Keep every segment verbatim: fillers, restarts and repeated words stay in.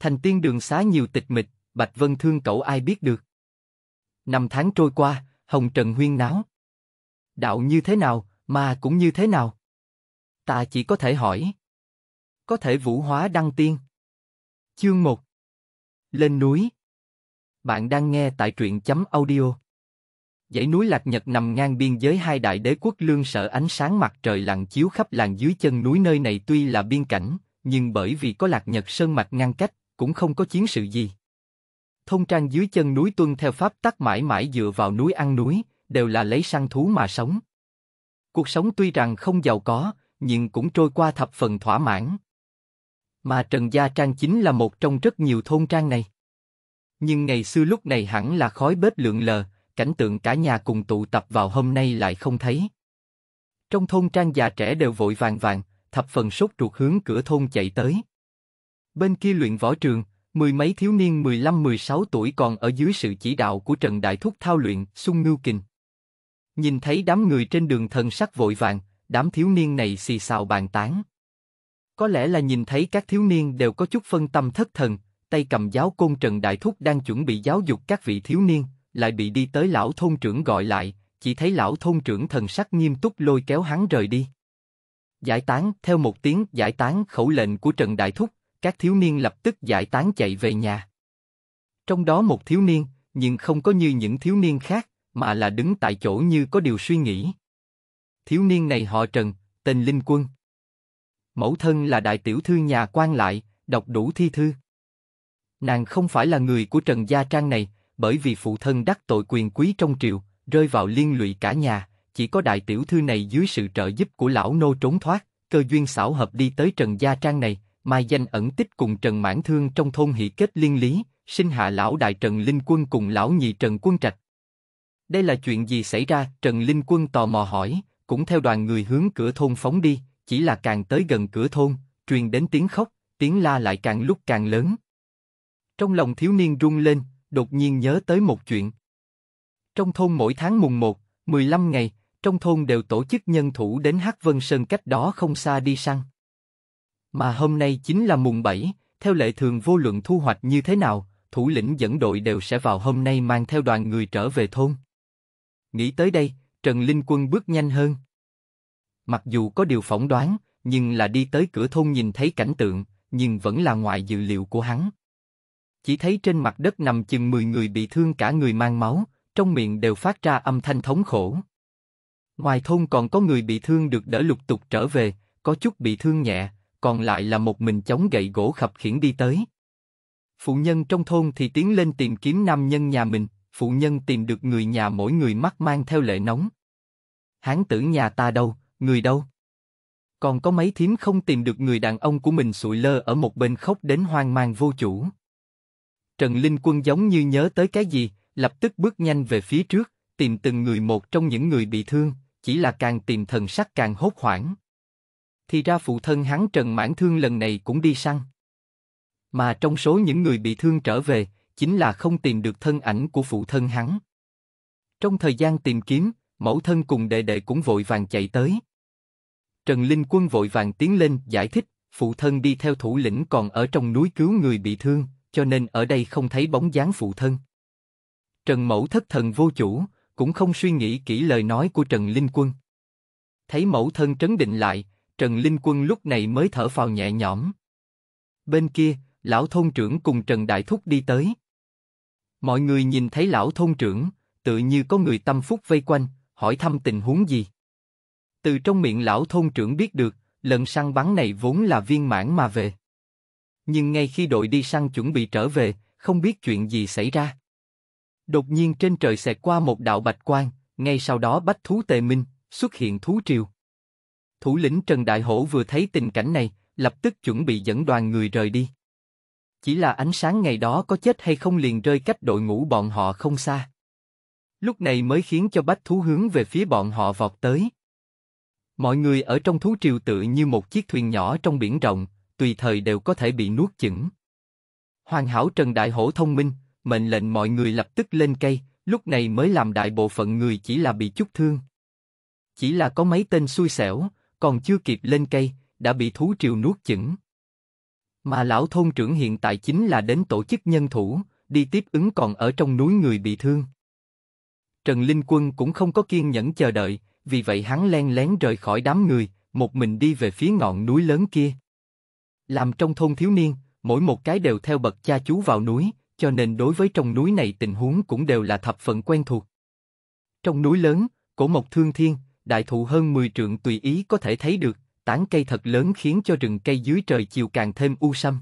Thành Tiên đường xá nhiều tịch mịch, Bạch Vân Thương cậu ai biết được. Năm tháng trôi qua, hồng trần huyên náo. Đạo như thế nào, ma cũng như thế nào. Ta chỉ có thể hỏi. Có thể vũ hóa đăng tiên. Chương một. Lên núi. Bạn đang nghe tại truyện chấm audio. Dãy núi Lạc Nhật nằm ngang biên giới hai đại đế quốc lương sở ánh sáng mặt trời lặn chiếu khắp làng dưới chân núi nơi này tuy là biên cảnh, nhưng bởi vì có Lạc Nhật sơn mạch ngăn cách, cũng không có chiến sự gì. Thôn trang dưới chân núi tuân theo pháp tắc mãi mãi dựa vào núi ăn núi, đều là lấy săn thú mà sống. Cuộc sống tuy rằng không giàu có, nhưng cũng trôi qua thập phần thỏa mãn. Mà Trần Gia Trang chính là một trong rất nhiều thôn trang này. Nhưng ngày xưa lúc này hẳn là khói bếp lượn lờ, cảnh tượng cả nhà cùng tụ tập vào hôm nay lại không thấy. Trong thôn trang già trẻ đều vội vàng vàng, thập phần sốt ruột hướng cửa thôn chạy tới. Bên kia luyện võ trường, mười mấy thiếu niên mười lăm mười sáu tuổi còn ở dưới sự chỉ đạo của Trần Đại Thúc thao luyện xung ngưu kình. Nhìn thấy đám người trên đường thần sắc vội vàng, đám thiếu niên này xì xào bàn tán. Có lẽ là nhìn thấy các thiếu niên đều có chút phân tâm thất thần, tay cầm giáo côn Trần Đại Thúc đang chuẩn bị giáo dục các vị thiếu niên, lại bị đi tới lão thôn trưởng gọi lại, chỉ thấy lão thôn trưởng thần sắc nghiêm túc lôi kéo hắn rời đi. Giải tán, theo một tiếng giải tán khẩu lệnh của Trần Đại Thúc, các thiếu niên lập tức giải tán chạy về nhà. Trong đó một thiếu niên, nhưng không có như những thiếu niên khác, mà là đứng tại chỗ như có điều suy nghĩ. Thiếu niên này họ Trần, tên Linh Quân. Mẫu thân là đại tiểu thư nhà quan lại, đọc đủ thi thư. Nàng không phải là người của Trần Gia Trang này, bởi vì phụ thân đắc tội quyền quý trong triều, rơi vào liên lụy cả nhà, chỉ có đại tiểu thư này dưới sự trợ giúp của lão nô trốn thoát, cơ duyên xảo hợp đi tới Trần Gia Trang này, mai danh ẩn tích cùng Trần Mãn Thương trong thôn hỷ kết liên lý, sinh hạ lão đại Trần Linh Quân cùng lão nhị Trần Quân Trạch. Đây là chuyện gì xảy ra? Trần Linh Quân tò mò hỏi, cũng theo đoàn người hướng cửa thôn phóng đi, chỉ là càng tới gần cửa thôn, truyền đến tiếng khóc, tiếng la lại càng lúc càng lớn. Trong lòng thiếu niên rung lên, đột nhiên nhớ tới một chuyện. Trong thôn mỗi tháng mùng một, mười lăm ngày, trong thôn đều tổ chức nhân thủ đến Hắc Vân Sơn cách đó không xa đi săn. Mà hôm nay chính là mùng bảy, theo lệ thường vô luận thu hoạch như thế nào, thủ lĩnh dẫn đội đều sẽ vào hôm nay mang theo đoàn người trở về thôn. Nghĩ tới đây, Trần Linh Quân bước nhanh hơn. Mặc dù có điều phỏng đoán, nhưng là đi tới cửa thôn nhìn thấy cảnh tượng, nhưng vẫn là ngoài dự liệu của hắn. Chỉ thấy trên mặt đất nằm chừng mười người bị thương cả người mang máu, trong miệng đều phát ra âm thanh thống khổ. Ngoài thôn còn có người bị thương được đỡ lục tục trở về, có chút bị thương nhẹ, còn lại là một mình chống gậy gỗ khập khiễng đi tới. Phụ nhân trong thôn thì tiến lên tìm kiếm nam nhân nhà mình, phụ nhân tìm được người nhà mỗi người mắt mang theo lệ nóng. Hán tử nhà ta đâu, người đâu? Còn có mấy thím không tìm được người đàn ông của mình sụi lơ ở một bên khóc đến hoang mang vô chủ. Trần Linh Quân giống như nhớ tới cái gì, lập tức bước nhanh về phía trước, tìm từng người một trong những người bị thương, chỉ là càng tìm thần sắc càng hốt hoảng. Thì ra phụ thân hắn Trần Mãn Thương lần này cũng đi săn. Mà trong số những người bị thương trở về, chính là không tìm được thân ảnh của phụ thân hắn. Trong thời gian tìm kiếm, mẫu thân cùng đệ đệ cũng vội vàng chạy tới. Trần Linh Quân vội vàng tiến lên giải thích, phụ thân đi theo thủ lĩnh còn ở trong núi cứu người bị thương, cho nên ở đây không thấy bóng dáng phụ thân. Trần mẫu thất thần vô chủ, cũng không suy nghĩ kỹ lời nói của Trần Linh Quân. Thấy mẫu thân trấn định lại, Trần Linh Quân lúc này mới thở phào nhẹ nhõm. Bên kia, lão thôn trưởng cùng Trần Đại Thúc đi tới. Mọi người nhìn thấy lão thôn trưởng, tự như có người tâm phúc vây quanh, hỏi thăm tình huống gì. Từ trong miệng lão thôn trưởng biết được, lần săn bắn này vốn là viên mãn mà về. Nhưng ngay khi đội đi săn chuẩn bị trở về, không biết chuyện gì xảy ra. Đột nhiên trên trời xẹt qua một đạo bạch quang, ngay sau đó bách thú tề minh, xuất hiện thú triều. Thủ lĩnh Trần Đại Hổ vừa thấy tình cảnh này, lập tức chuẩn bị dẫn đoàn người rời đi. Chỉ là ánh sáng ngày đó có chết hay không liền rơi cách đội ngũ bọn họ không xa. Lúc này mới khiến cho bách thú hướng về phía bọn họ vọt tới. Mọi người ở trong thú triều tự như một chiếc thuyền nhỏ trong biển rộng, tùy thời đều có thể bị nuốt chửng. Hoàn hảo Trần Đại Hổ thông minh, mệnh lệnh mọi người lập tức lên cây, lúc này mới làm đại bộ phận người chỉ là bị chút thương. Chỉ là có mấy tên xui xẻo, còn chưa kịp lên cây, đã bị thú triều nuốt chửng. Mà lão thôn trưởng hiện tại chính là đến tổ chức nhân thủ, đi tiếp ứng còn ở trong núi người bị thương. Trần Linh Quân cũng không có kiên nhẫn chờ đợi, vì vậy hắn len lén rời khỏi đám người, một mình đi về phía ngọn núi lớn kia. Làm trong thôn thiếu niên, mỗi một cái đều theo bậc cha chú vào núi, cho nên đối với trong núi này tình huống cũng đều là thập phần quen thuộc. Trong núi lớn, cổ mộc thương thiên, đại thụ hơn mười trượng tùy ý có thể thấy được, tán cây thật lớn khiến cho rừng cây dưới trời chiều càng thêm u sâm.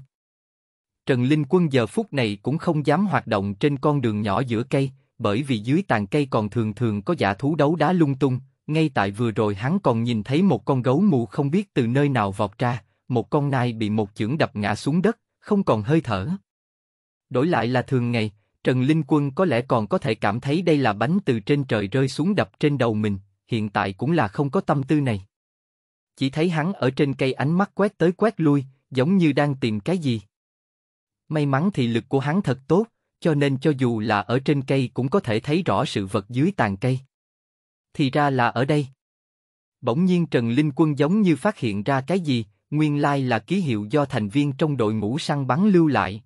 Trần Linh Quân giờ phút này cũng không dám hoạt động trên con đường nhỏ giữa cây, bởi vì dưới tàn cây còn thường thường có dã thú đấu đá lung tung, ngay tại vừa rồi hắn còn nhìn thấy một con gấu mù không biết từ nơi nào vọt ra, một con nai bị một chưởng đập ngã xuống đất, không còn hơi thở. Đổi lại là thường ngày, Trần Linh Quân có lẽ còn có thể cảm thấy đây là bánh từ trên trời rơi xuống đập trên đầu mình, hiện tại cũng là không có tâm tư này. Chỉ thấy hắn ở trên cây ánh mắt quét tới quét lui, giống như đang tìm cái gì. May mắn thị lực của hắn thật tốt, cho nên cho dù là ở trên cây cũng có thể thấy rõ sự vật dưới tàn cây. Thì ra là ở đây. Bỗng nhiên Trần Linh Quân giống như phát hiện ra cái gì, nguyên lai là ký hiệu do thành viên trong đội ngũ săn bắn lưu lại.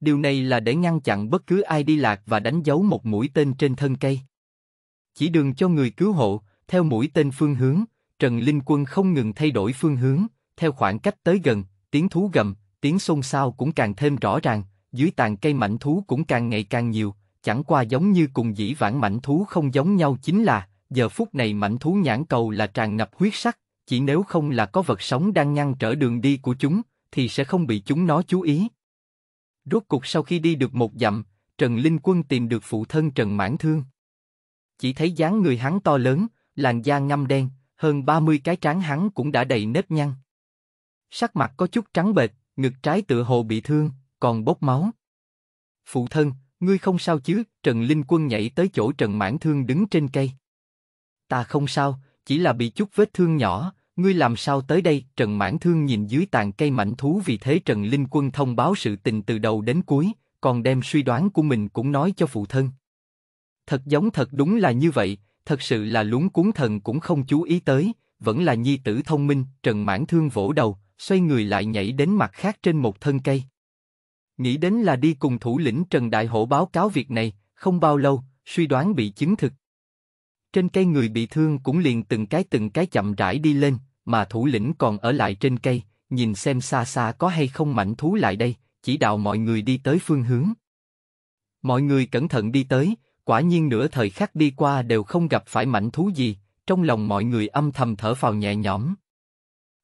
Điều này là để ngăn chặn bất cứ ai đi lạc và đánh dấu một mũi tên trên thân cây. Chỉ đường cho người cứu hộ, theo mũi tên phương hướng, Trần Linh Quân không ngừng thay đổi phương hướng, theo khoảng cách tới gần, tiếng thú gầm, tiếng xôn xao cũng càng thêm rõ ràng, dưới tàn cây mãnh thú cũng càng ngày càng nhiều, chẳng qua giống như cùng dĩ vãng mãnh thú không giống nhau chính là, giờ phút này mãnh thú nhãn cầu là tràn ngập huyết sắc, chỉ nếu không là có vật sống đang ngăn trở đường đi của chúng, thì sẽ không bị chúng nó chú ý. Rốt cuộc sau khi đi được một dặm, Trần Linh Quân tìm được phụ thân Trần Mãn Thương. Chỉ thấy dáng người hắn to lớn, làn da ngăm đen, hơn ba mươi cái trán hắn cũng đã đầy nếp nhăn. Sắc mặt có chút trắng bệch, ngực trái tựa hồ bị thương, còn bốc máu. Phụ thân, ngươi không sao chứ? Trần Linh Quân nhảy tới chỗ Trần Mãn Thương đứng trên cây. Ta không sao, chỉ là bị chút vết thương nhỏ, ngươi làm sao tới đây? Trần Mãn Thương nhìn dưới tàn cây mãnh thú, vì thế Trần Linh Quân thông báo sự tình từ đầu đến cuối, còn đem suy đoán của mình cũng nói cho phụ thân. Thật giống thật đúng là như vậy, thật sự là luống cuống thần cũng không chú ý tới, vẫn là nhi tử thông minh. Trần Mãn Thương vỗ đầu, xoay người lại nhảy đến mặt khác trên một thân cây. Nghĩ đến là đi cùng thủ lĩnh Trần Đại Hổ báo cáo việc này, không bao lâu, suy đoán bị chứng thực. Trên cây người bị thương cũng liền từng cái từng cái chậm rãi đi lên, mà thủ lĩnh còn ở lại trên cây, nhìn xem xa xa có hay không mãnh thú lại đây, chỉ đạo mọi người đi tới phương hướng. Mọi người cẩn thận đi tới, quả nhiên nửa thời khắc đi qua đều không gặp phải mãnh thú gì, trong lòng mọi người âm thầm thở phào nhẹ nhõm.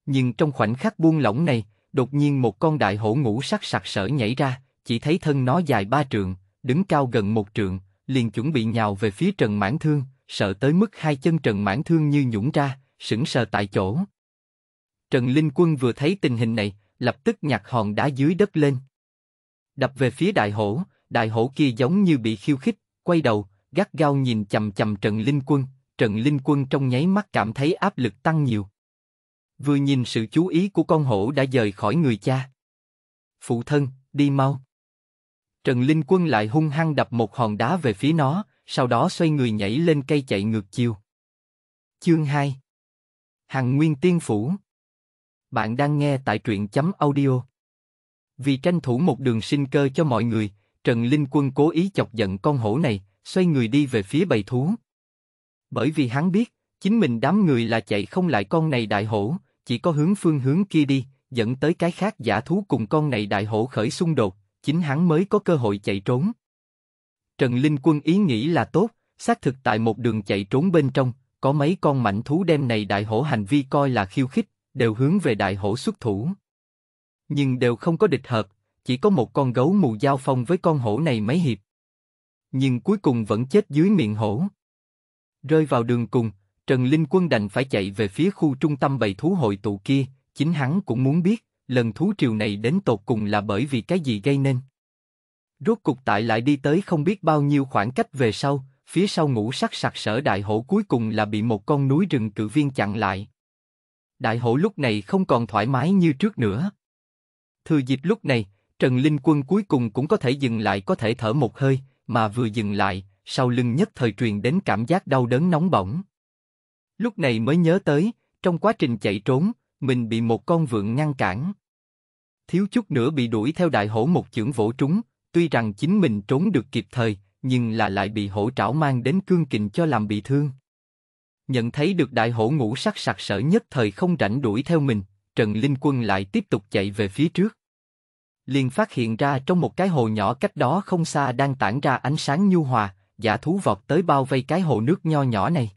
Nhưng trong khoảnh khắc buông lỏng này, đột nhiên một con đại hổ ngũ sắc sặc sỡ nhảy ra, chỉ thấy thân nó dài ba trượng, đứng cao gần một trượng, liền chuẩn bị nhào về phía Trần Mãn Thương, sợ tới mức hai chân Trần Mãn Thương như nhũn ra, sững sờ tại chỗ. Trần Linh Quân vừa thấy tình hình này, lập tức nhặt hòn đá dưới đất lên, đập về phía đại hổ. Đại hổ kia giống như bị khiêu khích, quay đầu, gắt gao nhìn chằm chằm Trần Linh Quân. Trần Linh Quân trong nháy mắt cảm thấy áp lực tăng nhiều. Vừa nhìn sự chú ý của con hổ đã rời khỏi người cha. Phụ thân, đi mau. Trần Linh Quân lại hung hăng đập một hòn đá về phía nó, sau đó xoay người nhảy lên cây chạy ngược chiều. Chương hai Hằng Nguyên Tiên Phủ. Bạn đang nghe tại truyện chấm audio. Vì tranh thủ một đường sinh cơ cho mọi người, Trần Linh Quân cố ý chọc giận con hổ này, xoay người đi về phía bầy thú. Bởi vì hắn biết, chính mình đám người là chạy không lại con này đại hổ, chỉ có hướng phương hướng kia đi, dẫn tới cái khác dã thú cùng con này đại hổ khởi xung đột, chính hắn mới có cơ hội chạy trốn. Trần Linh Quân ý nghĩ là tốt, xác thực tại một đường chạy trốn bên trong, có mấy con mãnh thú đem này đại hổ hành vi coi là khiêu khích, đều hướng về đại hổ xuất thủ. Nhưng đều không có địch hợp, chỉ có một con gấu mù giao phong với con hổ này mấy hiệp. Nhưng cuối cùng vẫn chết dưới miệng hổ. Rơi vào đường cùng, Trần Linh Quân đành phải chạy về phía khu trung tâm bầy thú hội tụ kia, chính hắn cũng muốn biết, lần thú triều này đến tột cùng là bởi vì cái gì gây nên. Rốt cục tại lại đi tới không biết bao nhiêu khoảng cách về sau, phía sau ngũ sắc sặc sỡ đại hổ cuối cùng là bị một con núi rừng cự viên chặn lại. Đại hổ lúc này không còn thoải mái như trước nữa. Thừa dịp lúc này, Trần Linh Quân cuối cùng cũng có thể dừng lại, có thể thở một hơi, mà vừa dừng lại, sau lưng nhất thời truyền đến cảm giác đau đớn nóng bỏng. Lúc này mới nhớ tới, trong quá trình chạy trốn, mình bị một con vượn ngăn cản. thiếu chút nữa bị đuổi theo đại hổ một chưởng vỗ trúng, tuy rằng chính mình trốn được kịp thời, nhưng là lại bị hổ trảo mang đến cương kình cho làm bị thương. Nhận thấy được đại hổ ngũ sắc sặc sỡ nhất thời không rảnh đuổi theo mình, Trần Linh Quân lại tiếp tục chạy về phía trước. Liền phát hiện ra trong một cái hồ nhỏ cách đó không xa đang tản ra ánh sáng nhu hòa, dã thú vọt tới bao vây cái hồ nước nho nhỏ này.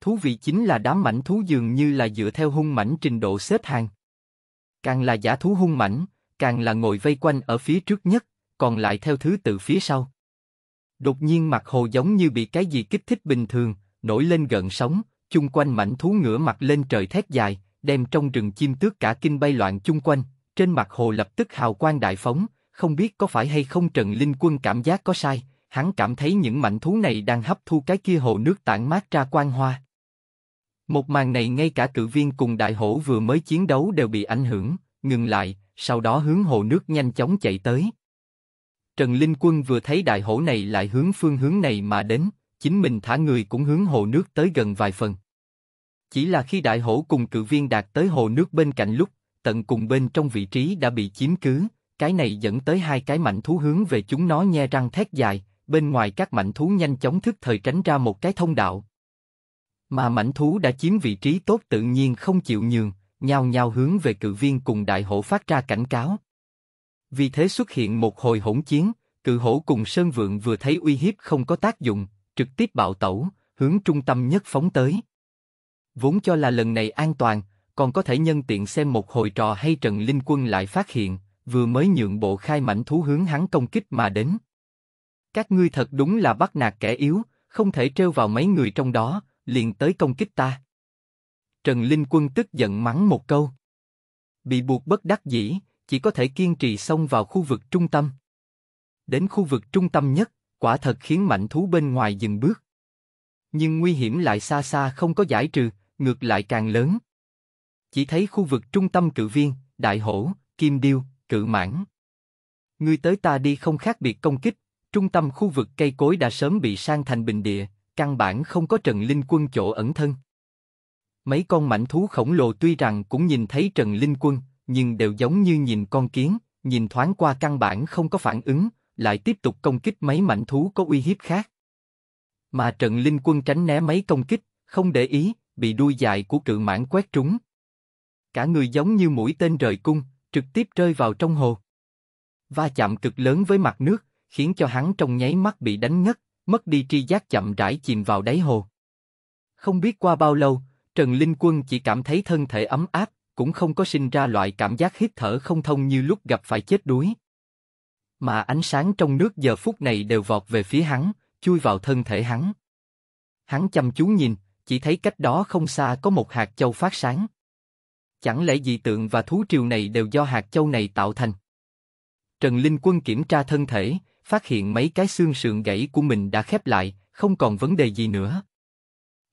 Thú vị chính là đám mãnh thú dường như là dựa theo hung mãnh trình độ xếp hàng. Càng là dã thú hung mãnh, càng là ngồi vây quanh ở phía trước nhất, còn lại theo thứ tự phía sau. Đột nhiên mặt hồ giống như bị cái gì kích thích bình thường, nổi lên gợn sóng, chung quanh mãnh thú ngửa mặt lên trời thét dài, đem trong rừng chim tước cả kinh bay loạn chung quanh, trên mặt hồ lập tức hào quang đại phóng, không biết có phải hay không Trần Linh Quân cảm giác có sai, hắn cảm thấy những mãnh thú này đang hấp thu cái kia hồ nước tản mát ra quang hoa. Một màn này ngay cả cự viên cùng đại hổ vừa mới chiến đấu đều bị ảnh hưởng, ngừng lại, sau đó hướng hồ nước nhanh chóng chạy tới. Trần Linh Quân vừa thấy đại hổ này lại hướng phương hướng này mà đến, chính mình thả người cũng hướng hồ nước tới gần vài phần. Chỉ là khi đại hổ cùng cự viên đạt tới hồ nước bên cạnh lúc, tận cùng bên trong vị trí đã bị chiếm cứ, cái này dẫn tới hai cái mãnh thú hướng về chúng nó nhe răng thét dài, bên ngoài các mãnh thú nhanh chóng thức thời tránh ra một cái thông đạo. Mà mãnh thú đã chiếm vị trí tốt tự nhiên không chịu nhường, nhao nhao hướng về cự viên cùng đại hổ phát ra cảnh cáo. Vì thế xuất hiện một hồi hỗn chiến, cự hổ cùng sơn vượn vừa thấy uy hiếp không có tác dụng, trực tiếp bạo tẩu, hướng trung tâm nhất phóng tới. Vốn cho là lần này an toàn, còn có thể nhân tiện xem một hồi trò hay Trần Linh Quân lại phát hiện, vừa mới nhượng bộ khai mãnh thú hướng hắn công kích mà đến. Các ngươi thật đúng là bắt nạt kẻ yếu, không thể trêu vào mấy người trong đó, liền tới công kích ta. Trần Linh Quân tức giận mắng một câu. Bị buộc bất đắc dĩ, chỉ có thể kiên trì xông vào khu vực trung tâm. Đến khu vực trung tâm nhất, quả thật khiến mãnh thú bên ngoài dừng bước. Nhưng nguy hiểm lại xa xa không có giải trừ, ngược lại càng lớn. Chỉ thấy khu vực trung tâm cự viên, đại hổ, kim điêu, cự mãng. Ngươi tới ta đi không khác biệt công kích, trung tâm khu vực cây cối đã sớm bị san thành bình địa, căn bản không có Trần Linh Quân chỗ ẩn thân. Mấy con mãnh thú khổng lồ tuy rằng cũng nhìn thấy Trần Linh Quân, nhưng đều giống như nhìn con kiến, nhìn thoáng qua căn bản không có phản ứng, lại tiếp tục công kích mấy mãnh thú có uy hiếp khác. Mà Trần Linh Quân tránh né mấy công kích, không để ý, bị đuôi dài của cự mãng quét trúng. Cả người giống như mũi tên rời cung, trực tiếp rơi vào trong hồ. Va chạm cực lớn với mặt nước, khiến cho hắn trong nháy mắt bị đánh ngất, mất đi tri giác chậm rãi chìm vào đáy hồ. Không biết qua bao lâu, Trần Linh Quân chỉ cảm thấy thân thể ấm áp, cũng không có sinh ra loại cảm giác hít thở không thông như lúc gặp phải chết đuối. Mà ánh sáng trong nước giờ phút này đều vọt về phía hắn, chui vào thân thể hắn. Hắn chăm chú nhìn, chỉ thấy cách đó không xa có một hạt châu phát sáng. Chẳng lẽ dị tượng và thú triều này đều do hạt châu này tạo thành? Trần Linh Quân kiểm tra thân thể, phát hiện mấy cái xương sườn gãy của mình đã khép lại, không còn vấn đề gì nữa.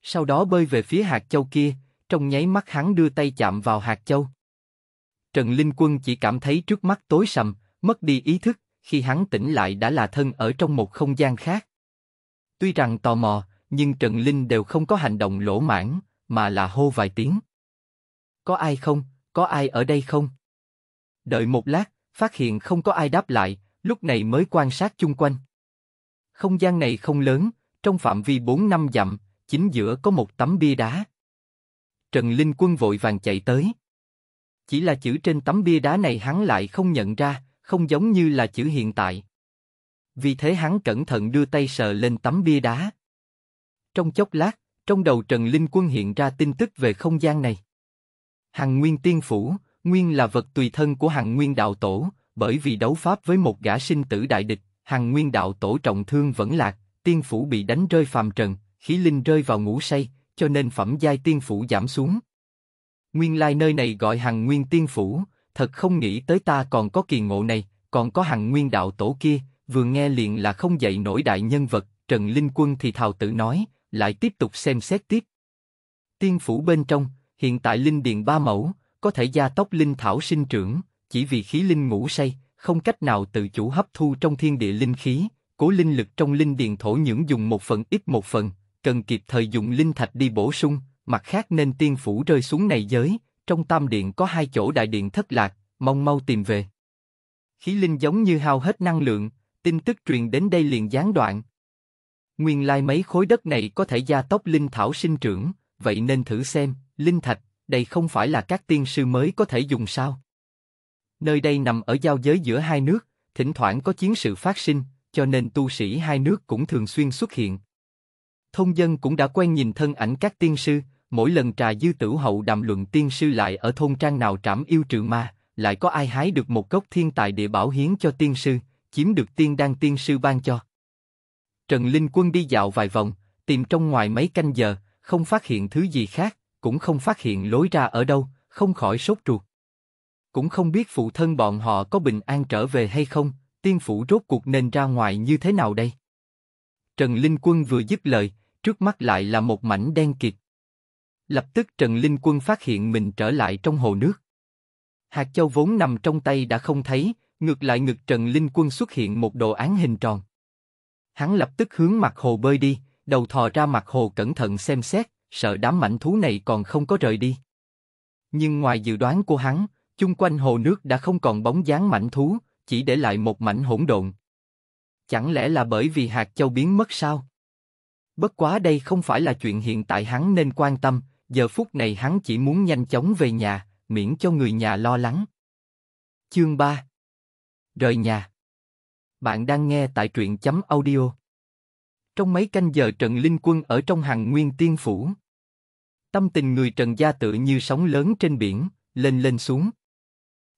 Sau đó bơi về phía hạt châu kia, trong nháy mắt hắn đưa tay chạm vào hạt châu. Trần Linh Quân chỉ cảm thấy trước mắt tối sầm, mất đi ý thức, khi hắn tỉnh lại đã là thân ở trong một không gian khác. Tuy rằng tò mò, nhưng Trần Linh đều không có hành động lỗ mãng, mà là hô vài tiếng. Có ai không? Có ai ở đây không? Đợi một lát, phát hiện không có ai đáp lại, lúc này mới quan sát chung quanh. Không gian này không lớn, trong phạm vi bốn năm dặm, chính giữa có một tấm bia đá. Trần Linh Quân vội vàng chạy tới. Chỉ là chữ trên tấm bia đá này hắn lại không nhận ra, không giống như là chữ hiện tại. Vì thế hắn cẩn thận đưa tay sờ lên tấm bia đá. Trong chốc lát, trong đầu Trần Linh Quân hiện ra tin tức về không gian này. Hằng Nguyên Tiên Phủ, nguyên là vật tùy thân của Hằng Nguyên Đạo Tổ, bởi vì đấu pháp với một gã sinh tử đại địch, Hằng Nguyên Đạo Tổ trọng thương vẫn lạc, tiên phủ bị đánh rơi phàm trần, khí linh rơi vào ngủ say, cho nên phẩm giai tiên phủ giảm xuống. Nguyên lai nơi này gọi Hằng Nguyên Tiên Phủ, thật không nghĩ tới ta còn có kỳ ngộ này, còn có Hằng Nguyên Đạo Tổ kia, vừa nghe liền là không dậy nổi đại nhân vật, Trần Linh Quân thì thào tự nói, lại tiếp tục xem xét tiếp. Tiên phủ bên trong, hiện tại linh điền ba mẫu, có thể gia tốc linh thảo sinh trưởng, chỉ vì khí linh ngủ say, không cách nào tự chủ hấp thu trong thiên địa linh khí, cố linh lực trong linh điền thổ nhưỡng dùng một phần ít một phần, cần kịp thời dùng linh thạch đi bổ sung, mặt khác nên tiên phủ rơi xuống này giới, trong tam điện có hai chỗ đại điện thất lạc, mong mau tìm về. Khí linh giống như hao hết năng lượng, tin tức truyền đến đây liền gián đoạn. Nguyên lai mấy khối đất này có thể gia tốc linh thảo sinh trưởng, vậy nên thử xem, linh thạch, đây không phải là các tiên sư mới có thể dùng sao. Nơi đây nằm ở giao giới giữa hai nước, thỉnh thoảng có chiến sự phát sinh, cho nên tu sĩ hai nước cũng thường xuyên xuất hiện. Thông dân cũng đã quen nhìn thân ảnh các tiên sư, mỗi lần trà dư tửu hậu đàm luận tiên sư lại ở thôn trang nào trảm yêu trừ ma, lại có ai hái được một gốc thiên tài địa bảo hiến cho tiên sư, chiếm được tiên đan tiên sư ban cho. Trần Linh Quân đi dạo vài vòng, tìm trong ngoài mấy canh giờ, không phát hiện thứ gì khác, cũng không phát hiện lối ra ở đâu, không khỏi sốt ruột. Cũng không biết phụ thân bọn họ có bình an trở về hay không, tiên phủ rốt cuộc nên ra ngoài như thế nào đây? Trần Linh Quân vừa dứt lời, trước mắt lại là một mảnh đen kịt. Lập tức Trần Linh Quân phát hiện mình trở lại trong hồ nước. Hạt châu vốn nằm trong tay đã không thấy, ngược lại ngực Trần Linh Quân xuất hiện một đồ án hình tròn. Hắn lập tức hướng mặt hồ bơi đi, đầu thò ra mặt hồ cẩn thận xem xét, sợ đám mãnh thú này còn không có rời đi. Nhưng ngoài dự đoán của hắn, chung quanh hồ nước đã không còn bóng dáng mãnh thú, chỉ để lại một mảnh hỗn độn. Chẳng lẽ là bởi vì hạt châu biến mất sao? Bất quá đây không phải là chuyện hiện tại hắn nên quan tâm, giờ phút này hắn chỉ muốn nhanh chóng về nhà, miễn cho người nhà lo lắng. Chương ba Rời nhà. Bạn đang nghe tại truyện chấm audio. Trong mấy canh giờ Trần Linh Quân ở trong Hằng Nguyên Tiên Phủ. Tâm tình người Trần gia tự như sóng lớn trên biển, lên lên xuống.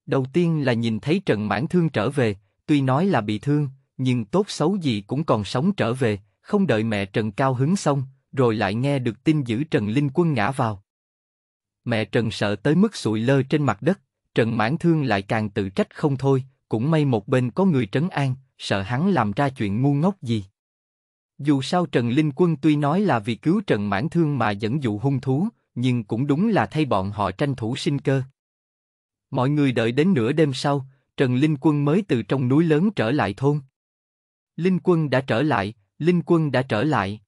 Đầu tiên là nhìn thấy Trần Mãn Thương trở về, tuy nói là bị thương, nhưng tốt xấu gì cũng còn sống trở về, không đợi mẹ Trần cao hứng xong, rồi lại nghe được tin dữ Trần Linh Quân ngã vào. Mẹ Trần sợ tới mức sụi lơ trên mặt đất, Trần Mãn Thương lại càng tự trách không thôi, cũng may một bên có người trấn an, sợ hắn làm ra chuyện ngu ngốc gì. Dù sao Trần Linh Quân tuy nói là vì cứu Trần Mãn Thương mà dẫn dụ hung thú, nhưng cũng đúng là thay bọn họ tranh thủ sinh cơ. Mọi người đợi đến nửa đêm sau, Trần Linh Quân mới từ trong núi lớn trở lại thôn. Linh Quân đã trở lại, Linh Quân đã trở lại.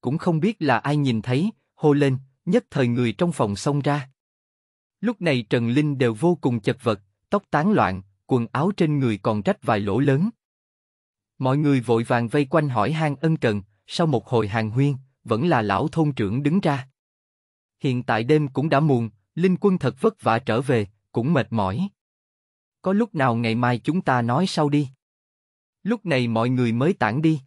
Cũng không biết là ai nhìn thấy, hô lên, nhất thời người trong phòng xông ra. Lúc này Trần Linh đều vô cùng chật vật, tóc tán loạn, quần áo trên người còn rách vài lỗ lớn. Mọi người vội vàng vây quanh hỏi han ân cần, sau một hồi hàn huyên, vẫn là lão thôn trưởng đứng ra. Hiện tại đêm cũng đã muộn, Linh Quân thật vất vả trở về, cũng mệt mỏi. Có lúc nào ngày mai chúng ta nói sau đi. Lúc này mọi người mới tản đi.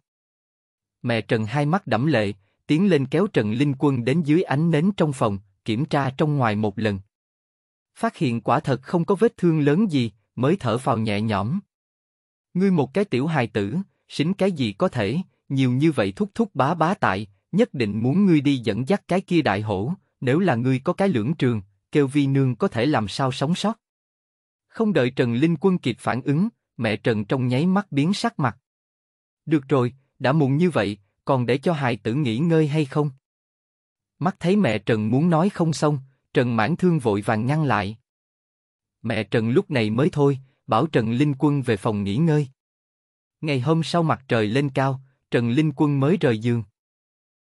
Mẹ Trần hai mắt đẫm lệ, tiến lên kéo Trần Linh Quân đến dưới ánh nến trong phòng, kiểm tra trong ngoài một lần. Phát hiện quả thật không có vết thương lớn gì, mới thở phào nhẹ nhõm. Ngươi một cái tiểu hài tử, xính cái gì có thể, nhiều như vậy thúc thúc bá bá tại, nhất định muốn ngươi đi dẫn dắt cái kia đại hổ, nếu là ngươi có cái lưỡng trường, kêu vi nương có thể làm sao sống sót. Không đợi Trần Linh Quân kịp phản ứng, mẹ Trần trong nháy mắt biến sắc mặt. Được rồi, đã muộn như vậy, còn để cho hài tử nghỉ ngơi hay không? Mắt thấy mẹ Trần muốn nói không xong, Trần Mãn Thương vội vàng ngăn lại. Mẹ Trần lúc này mới thôi, bảo Trần Linh Quân về phòng nghỉ ngơi. Ngày hôm sau mặt trời lên cao, Trần Linh Quân mới rời giường.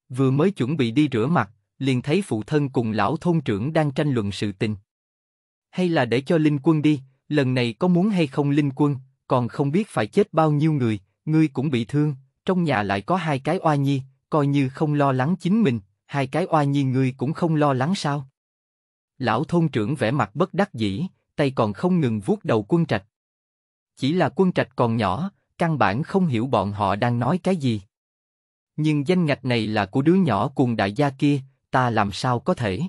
Vừa mới chuẩn bị đi rửa mặt, liền thấy phụ thân cùng lão thôn trưởng đang tranh luận sự tình. Hay là để cho Linh Quân đi, lần này có muốn hay không Linh Quân, còn không biết phải chết bao nhiêu người, ngươi cũng bị thương, trong nhà lại có hai cái oa nhi, coi như không lo lắng chính mình, hai cái oa nhi ngươi cũng không lo lắng sao? Lão thôn trưởng vẻ mặt bất đắc dĩ, tay còn không ngừng vuốt đầu Quân Trạch. Chỉ là Quân Trạch còn nhỏ, căn bản không hiểu bọn họ đang nói cái gì. Nhưng danh ngạch này là của đứa nhỏ cùng đại gia kia, ta làm sao có thể?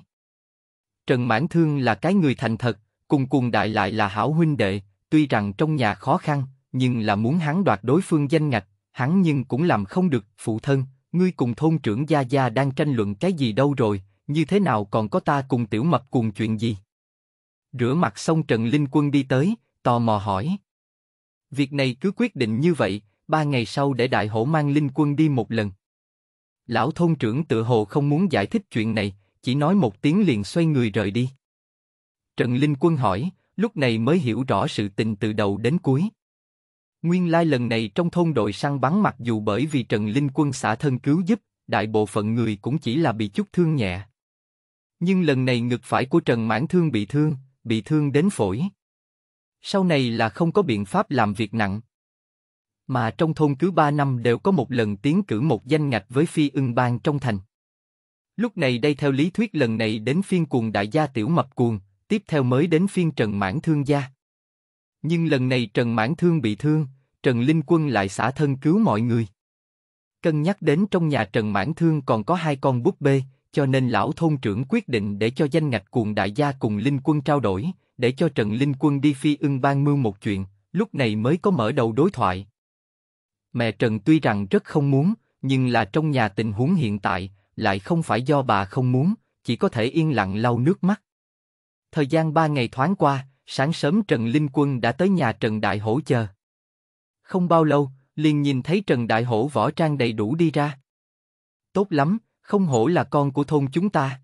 Trần Mãn Thương là cái người thành thật, cùng cùng đại lại là hảo huynh đệ, tuy rằng trong nhà khó khăn, nhưng là muốn hắn đoạt đối phương danh ngạch, hắn nhưng cũng làm không được. Phụ thân, ngươi cùng thôn trưởng gia gia đang tranh luận cái gì đâu rồi, như thế nào còn có ta cùng tiểu mập cùng chuyện gì? Rửa mặt xong Trần Linh Quân đi tới, tò mò hỏi. Việc này cứ quyết định như vậy, ba ngày sau để đại hổ mang Linh Quân đi một lần. Lão thôn trưởng tự hồ không muốn giải thích chuyện này, chỉ nói một tiếng liền xoay người rời đi. Trần Linh Quân hỏi, lúc này mới hiểu rõ sự tình từ đầu đến cuối. Nguyên lai lần này trong thôn đội săn bắn mặc dù bởi vì Trần Linh Quân xả thân cứu giúp, đại bộ phận người cũng chỉ là bị chút thương nhẹ. Nhưng lần này ngực phải của Trần Mãn Thương bị thương, bị thương đến phổi. sau này là không có biện pháp làm việc nặng. Mà trong thôn cứ ba năm đều có một lần tiến cử một danh ngạch với Phi Ưng Bang trong thành. Lúc này đây theo lý thuyết lần này đến phiên Cuồng Đại gia Tiểu Mập Cuồng, tiếp theo mới đến phiên Trần Mãn Thương gia. Nhưng lần này Trần Mãn Thương bị thương, Trần Linh Quân lại xả thân cứu mọi người. Cân nhắc đến trong nhà Trần Mãn Thương còn có hai con búp bê, cho nên lão thôn trưởng quyết định để cho danh ngạch Cuồng Đại gia cùng Linh Quân trao đổi, để cho Trần Linh Quân đi Phi Ưng Bang mưu một chuyện, lúc này mới có mở đầu đối thoại. Mẹ Trần tuy rằng rất không muốn, nhưng là trong nhà tình huống hiện tại, lại không phải do bà không muốn, chỉ có thể yên lặng lau nước mắt. Thời gian ba ngày thoáng qua, sáng sớm Trần Linh Quân đã tới nhà Trần Đại Hổ chờ. Không bao lâu, liền nhìn thấy Trần Đại Hổ võ trang đầy đủ đi ra. Tốt lắm, không hổ là con của thôn chúng ta.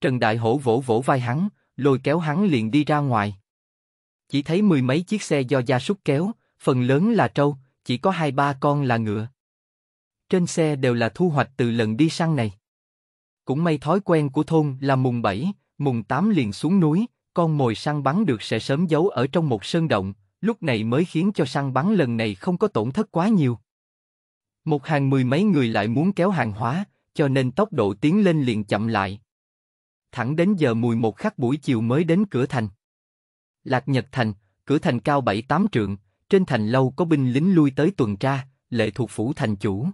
Trần Đại Hổ vỗ vỗ vai hắn, lôi kéo hắn liền đi ra ngoài. Chỉ thấy mười mấy chiếc xe do gia súc kéo, phần lớn là trâu, chỉ có hai ba con là ngựa. Trên xe đều là thu hoạch từ lần đi săn này. Cũng may thói quen của thôn là mùng bảy, mùng tám liền xuống núi, con mồi săn bắn được sẽ sớm giấu ở trong một sơn động, lúc này mới khiến cho săn bắn lần này không có tổn thất quá nhiều. Một hàng mười mấy người lại muốn kéo hàng hóa, cho nên tốc độ tiến lên liền chậm lại. Thẳng đến giờ mùi một khắc buổi chiều mới đến cửa thành. Lạc Nhật thành, cửa thành cao bảy tám trượng, trên thành lâu có binh lính lui tới tuần tra, lệ thuộc phủ thành chủ.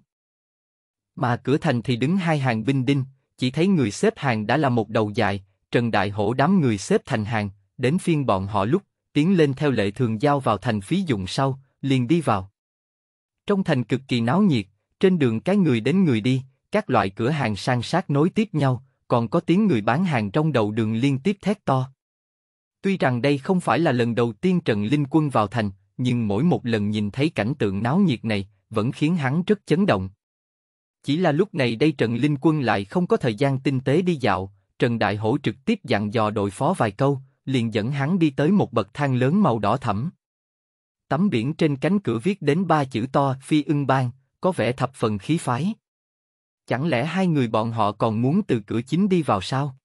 Mà cửa thành thì đứng hai hàng binh đinh, chỉ thấy người xếp hàng đã là một đầu dài, Trần Đại Hổ đám người xếp thành hàng, đến phiên bọn họ lúc, tiến lên theo lệ thường giao vào thành phí dụng sau, liền đi vào. Trong thành cực kỳ náo nhiệt, trên đường cái người đến người đi, các loại cửa hàng san sát nối tiếp nhau, còn có tiếng người bán hàng trong đầu đường liên tiếp thét to. Tuy rằng đây không phải là lần đầu tiên Trần Linh Quân vào thành, nhưng mỗi một lần nhìn thấy cảnh tượng náo nhiệt này, vẫn khiến hắn rất chấn động. Chỉ là lúc này đây Trần Linh Quân lại không có thời gian tinh tế đi dạo, Trần Đại Hổ trực tiếp dặn dò đội phó vài câu, liền dẫn hắn đi tới một bậc thang lớn màu đỏ thẫm. Tấm biển trên cánh cửa viết đến ba chữ to Phi Ưng Bang, có vẻ thập phần khí phái. Chẳng lẽ hai người bọn họ còn muốn từ cửa chính đi vào sao?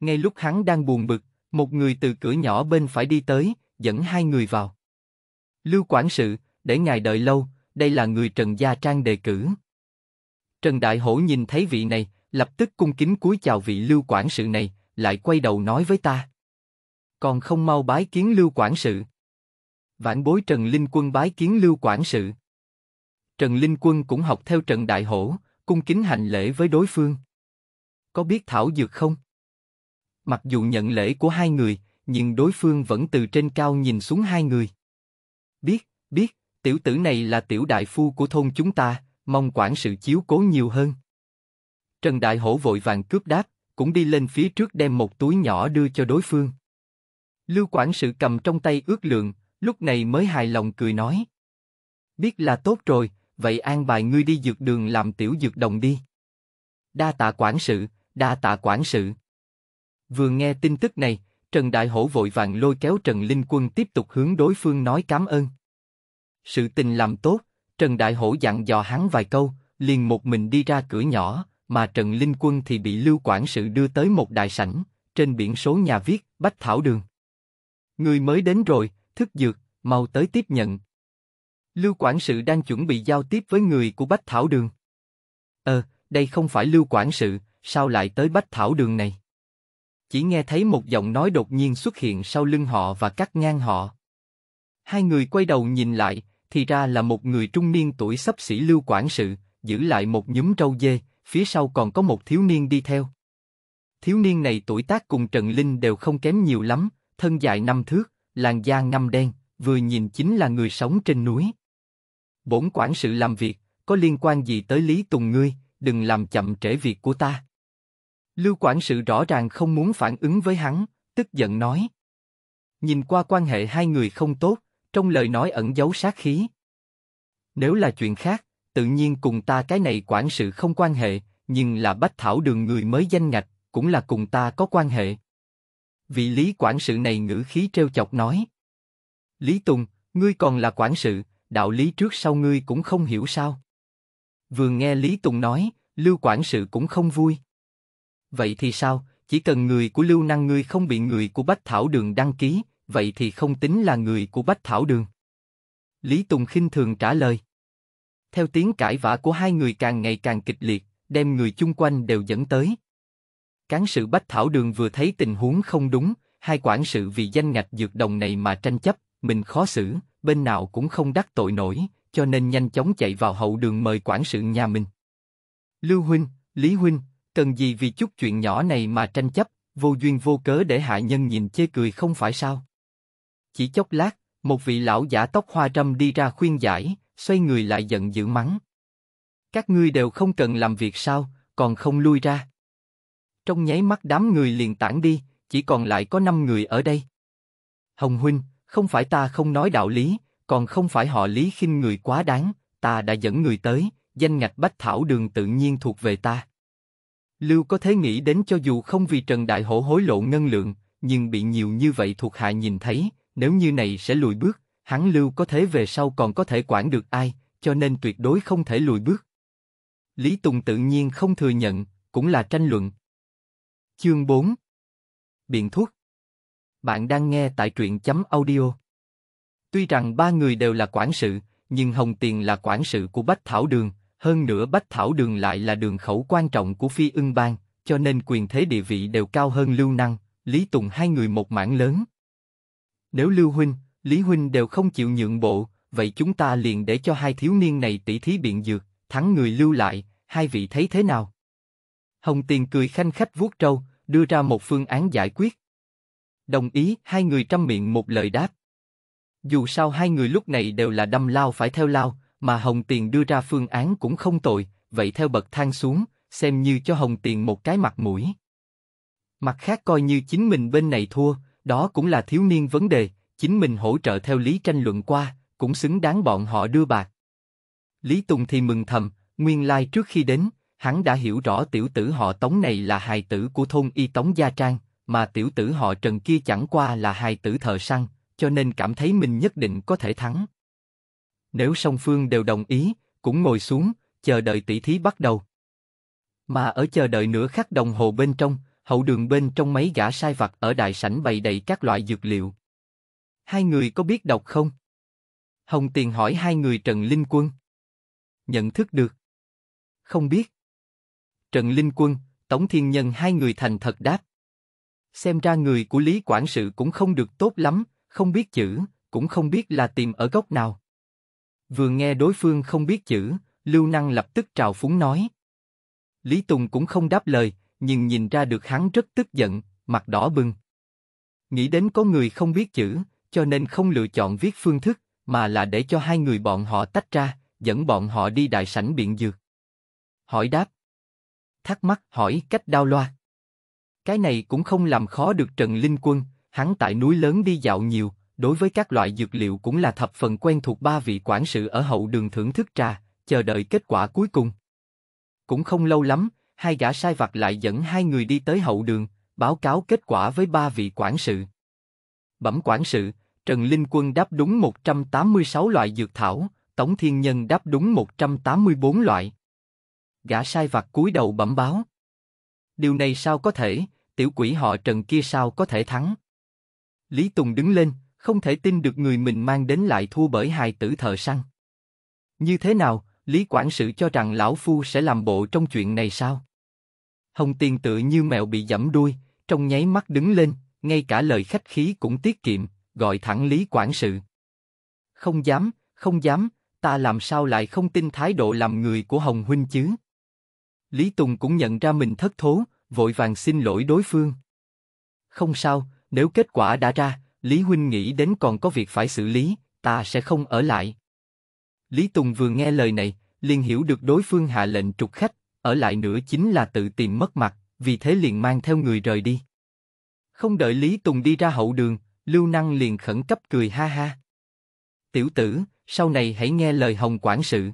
Ngay lúc hắn đang buồn bực, một người từ cửa nhỏ bên phải đi tới, dẫn hai người vào. Lưu quản sự, để ngài đợi lâu, đây là người Trần gia trang đề cử. Trần Đại Hổ nhìn thấy vị này, lập tức cung kính cúi chào vị Lưu quản sự này, lại quay đầu nói với ta. Còn không mau bái kiến Lưu quản sự. Vãn bối Trần Linh Quân bái kiến Lưu quản sự. Trần Linh Quân cũng học theo Trần Đại Hổ, cung kính hành lễ với đối phương. Có biết thảo dược không? Mặc dù nhận lễ của hai người, nhưng đối phương vẫn từ trên cao nhìn xuống hai người. Biết, biết, tiểu tử này là tiểu đại phu của thôn chúng ta, mong quản sự chiếu cố nhiều hơn. Trần Đại Hổ vội vàng cướp đáp, cũng đi lên phía trước đem một túi nhỏ đưa cho đối phương. Lưu quản sự cầm trong tay ước lượng, lúc này mới hài lòng cười nói. Biết là tốt rồi, vậy an bài ngươi đi dược đường làm tiểu dược đồng đi. Đa tạ quản sự, đa tạ quản sự. Vừa nghe tin tức này, Trần Đại Hổ vội vàng lôi kéo Trần Linh Quân tiếp tục hướng đối phương nói cảm ơn. Sự tình làm tốt, Trần Đại Hổ dặn dò hắn vài câu, liền một mình đi ra cửa nhỏ, mà Trần Linh Quân thì bị Lưu quản sự đưa tới một đại sảnh, trên biển số nhà viết Bách Thảo Đường. Người mới đến rồi, thức dược, mau tới tiếp nhận. Lưu quản sự đang chuẩn bị giao tiếp với người của Bách Thảo Đường. Ờ, đây không phải Lưu quản sự, sao lại tới Bách Thảo Đường này? Chỉ nghe thấy một giọng nói đột nhiên xuất hiện sau lưng họ và cắt ngang họ. Hai người quay đầu nhìn lại, thì ra là một người trung niên tuổi xấp xỉ Lưu quản sự, giữ lại một nhúm râu dê, phía sau còn có một thiếu niên đi theo. Thiếu niên này tuổi tác cùng Trần Linh đều không kém nhiều lắm, thân dài năm thước, làn da ngăm đen, vừa nhìn chính là người sống trên núi. Bổn quản sự làm việc, có liên quan gì tới Lý Tùng ngươi, đừng làm chậm trễ việc của ta. Lưu quản sự rõ ràng không muốn phản ứng với hắn, tức giận nói. Nhìn qua quan hệ hai người không tốt, trong lời nói ẩn giấu sát khí. Nếu là chuyện khác, tự nhiên cùng ta cái này quản sự không quan hệ, nhưng là Bách Thảo Đường người mới danh ngạch, cũng là cùng ta có quan hệ. Vị Lý quản sự này ngữ khí trêu chọc nói. Lý Tùng, ngươi còn là quản sự, đạo lý trước sau ngươi cũng không hiểu sao. Vừa nghe Lý Tùng nói, Lưu quản sự cũng không vui. Vậy thì sao, chỉ cần người của Lưu Năng ngươi không bị người của Bách Thảo Đường đăng ký, vậy thì không tính là người của Bách Thảo Đường. Lý Tùng khinh thường trả lời. Theo tiếng cãi vã của hai người càng ngày càng kịch liệt, đem người chung quanh đều dẫn tới. Cán sự Bách Thảo Đường vừa thấy tình huống không đúng, hai quản sự vì danh ngạch dược đồng này mà tranh chấp, mình khó xử, bên nào cũng không đắc tội nổi, cho nên nhanh chóng chạy vào hậu đường mời quản sự nhà mình. Lưu huynh, Lý huynh, cần gì vì chút chuyện nhỏ này mà tranh chấp, vô duyên vô cớ để hạ nhân nhìn chê cười không phải sao? Chỉ chốc lát, một vị lão giả tóc hoa râm đi ra khuyên giải, xoay người lại giận dữ mắng. Các ngươi đều không cần làm việc sao, còn không lui ra. Trong nháy mắt đám người liền tản đi, chỉ còn lại có năm người ở đây. Hồng huynh, không phải ta không nói đạo lý, còn không phải họ Lý khinh người quá đáng, ta đã dẫn người tới, danh ngạch Bách Thảo Đường tự nhiên thuộc về ta. Lưu có thể nghĩ đến cho dù không vì Trần Đại Hổ hối lộ ngân lượng, nhưng bị nhiều như vậy thuộc hạ nhìn thấy, nếu như này sẽ lùi bước, hắn Lưu có thể về sau còn có thể quản được ai, cho nên tuyệt đối không thể lùi bước. Lý Tùng tự nhiên không thừa nhận, cũng là tranh luận. Chương bốn Biện thuốc. Bạn đang nghe tại truyện chấm audio. Tuy rằng ba người đều là quản sự, nhưng Hồng Tiền là quản sự của Bách Thảo Đường, hơn nữa Bách Thảo Đường lại là đường khẩu quan trọng của Phi Ưng Bang, cho nên quyền thế địa vị đều cao hơn Lưu Năng, Lý Tùng hai người một mảng lớn. Nếu Lưu huynh, Lý huynh đều không chịu nhượng bộ, vậy chúng ta liền để cho hai thiếu niên này tỉ thí biện dược, thắng người lưu lại, hai vị thấy thế nào? Hồng Tiền cười khanh khách vuốt râu, đưa ra một phương án giải quyết. Đồng ý, hai người trăm miệng một lời đáp. Dù sao hai người lúc này đều là đâm lao phải theo lao, mà Hồng Tiền đưa ra phương án cũng không tồi, vậy theo bậc thang xuống, xem như cho Hồng Tiền một cái mặt mũi. Mặt khác coi như chính mình bên này thua, đó cũng là thiếu niên vấn đề, chính mình hỗ trợ theo lý tranh luận qua, cũng xứng đáng bọn họ đưa bạc. Lý Tùng thì mừng thầm, nguyên lai trước khi đến, hắn đã hiểu rõ tiểu tử họ Tống này là hài tử của thôn y Tống Gia Trang, mà tiểu tử họ Trần kia chẳng qua là hài tử thợ săn, cho nên cảm thấy mình nhất định có thể thắng. Nếu song phương đều đồng ý, cũng ngồi xuống, chờ đợi tỷ thí bắt đầu. Mà ở chờ đợi nửa khắc đồng hồ bên trong, hậu đường bên trong mấy gã sai vặt ở đại sảnh bày đầy các loại dược liệu. Hai người có biết đọc không? Hồng Tiền hỏi hai người Trần Linh Quân. Nhận thức được. Không biết. Trần Linh Quân, Tống Thiên Nhân hai người thành thật đáp. Xem ra người của Lý quản sự cũng không được tốt lắm, không biết chữ, cũng không biết là tìm ở góc nào. Vừa nghe đối phương không biết chữ, Lưu Năng lập tức trào phúng nói. Lý Tùng cũng không đáp lời, nhưng nhìn ra được hắn rất tức giận, mặt đỏ bừng. Nghĩ đến có người không biết chữ, cho nên không lựa chọn viết phương thức, mà là để cho hai người bọn họ tách ra, dẫn bọn họ đi đại sảnh biện dược. Hỏi đáp. Thắc mắc hỏi cách đao loa. Cái này cũng không làm khó được Trần Linh Quân, hắn tại núi lớn đi dạo nhiều, đối với các loại dược liệu cũng là thập phần quen thuộc. Ba vị quản sự ở hậu đường thưởng thức trà, chờ đợi kết quả cuối cùng. Cũng không lâu lắm, hai gã sai vặt lại dẫn hai người đi tới hậu đường, báo cáo kết quả với ba vị quản sự. Bẩm quản sự, Trần Linh Quân đáp đúng một trăm tám mươi sáu loại dược thảo, Tống Thiên Nhân đáp đúng một trăm tám mươi bốn loại. Gã sai vặt cúi đầu bẩm báo. Điều này sao có thể, tiểu quỷ họ Trần kia sao có thể thắng? Lý Tùng đứng lên, không thể tin được người mình mang đến lại thua bởi hài tử thợ săn. Như thế nào, Lý quản sự cho rằng lão phu sẽ làm bộ trong chuyện này sao? Hồng Tiền tựa như mèo bị giẫm đuôi, trong nháy mắt đứng lên, ngay cả lời khách khí cũng tiết kiệm, gọi thẳng Lý quản sự. Không dám, không dám, ta làm sao lại không tin thái độ làm người của Hồng huynh chứ? Lý Tùng cũng nhận ra mình thất thố, vội vàng xin lỗi đối phương. Không sao, nếu kết quả đã ra, Lý huynh nghĩ đến còn có việc phải xử lý, ta sẽ không ở lại. Lý Tùng vừa nghe lời này, liền hiểu được đối phương hạ lệnh trục khách, ở lại nữa chính là tự tìm mất mặt, vì thế liền mang theo người rời đi. Không đợi Lý Tùng đi ra hậu đường, Lưu Năng liền khẩn cấp cười ha ha. Tiểu tử, sau này hãy nghe lời Hồng quản sự.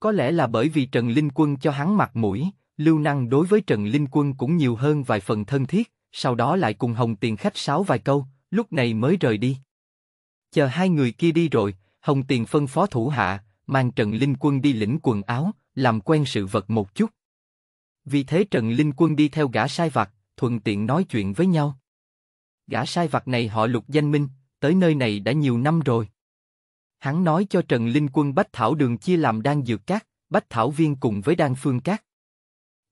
Có lẽ là bởi vì Trần Linh Quân cho hắn mặt mũi, Lưu Năng đối với Trần Linh Quân cũng nhiều hơn vài phần thân thiết, sau đó lại cùng Hồng Tiền khách sáo vài câu, lúc này mới rời đi. Chờ hai người kia đi rồi, Hồng Tiền phân phó thủ hạ, mang Trần Linh Quân đi lĩnh quần áo, làm quen sự vật một chút. Vì thế Trần Linh Quân đi theo gã sai vặt, thuận tiện nói chuyện với nhau. gã sai vặt này họ Lục danh Minh, tới nơi này đã nhiều năm rồi. Hắn nói cho Trần Linh Quân Bách Thảo Đường chia làm Đan Dược Các, Bách Thảo Viên cùng với Đan Phương Các.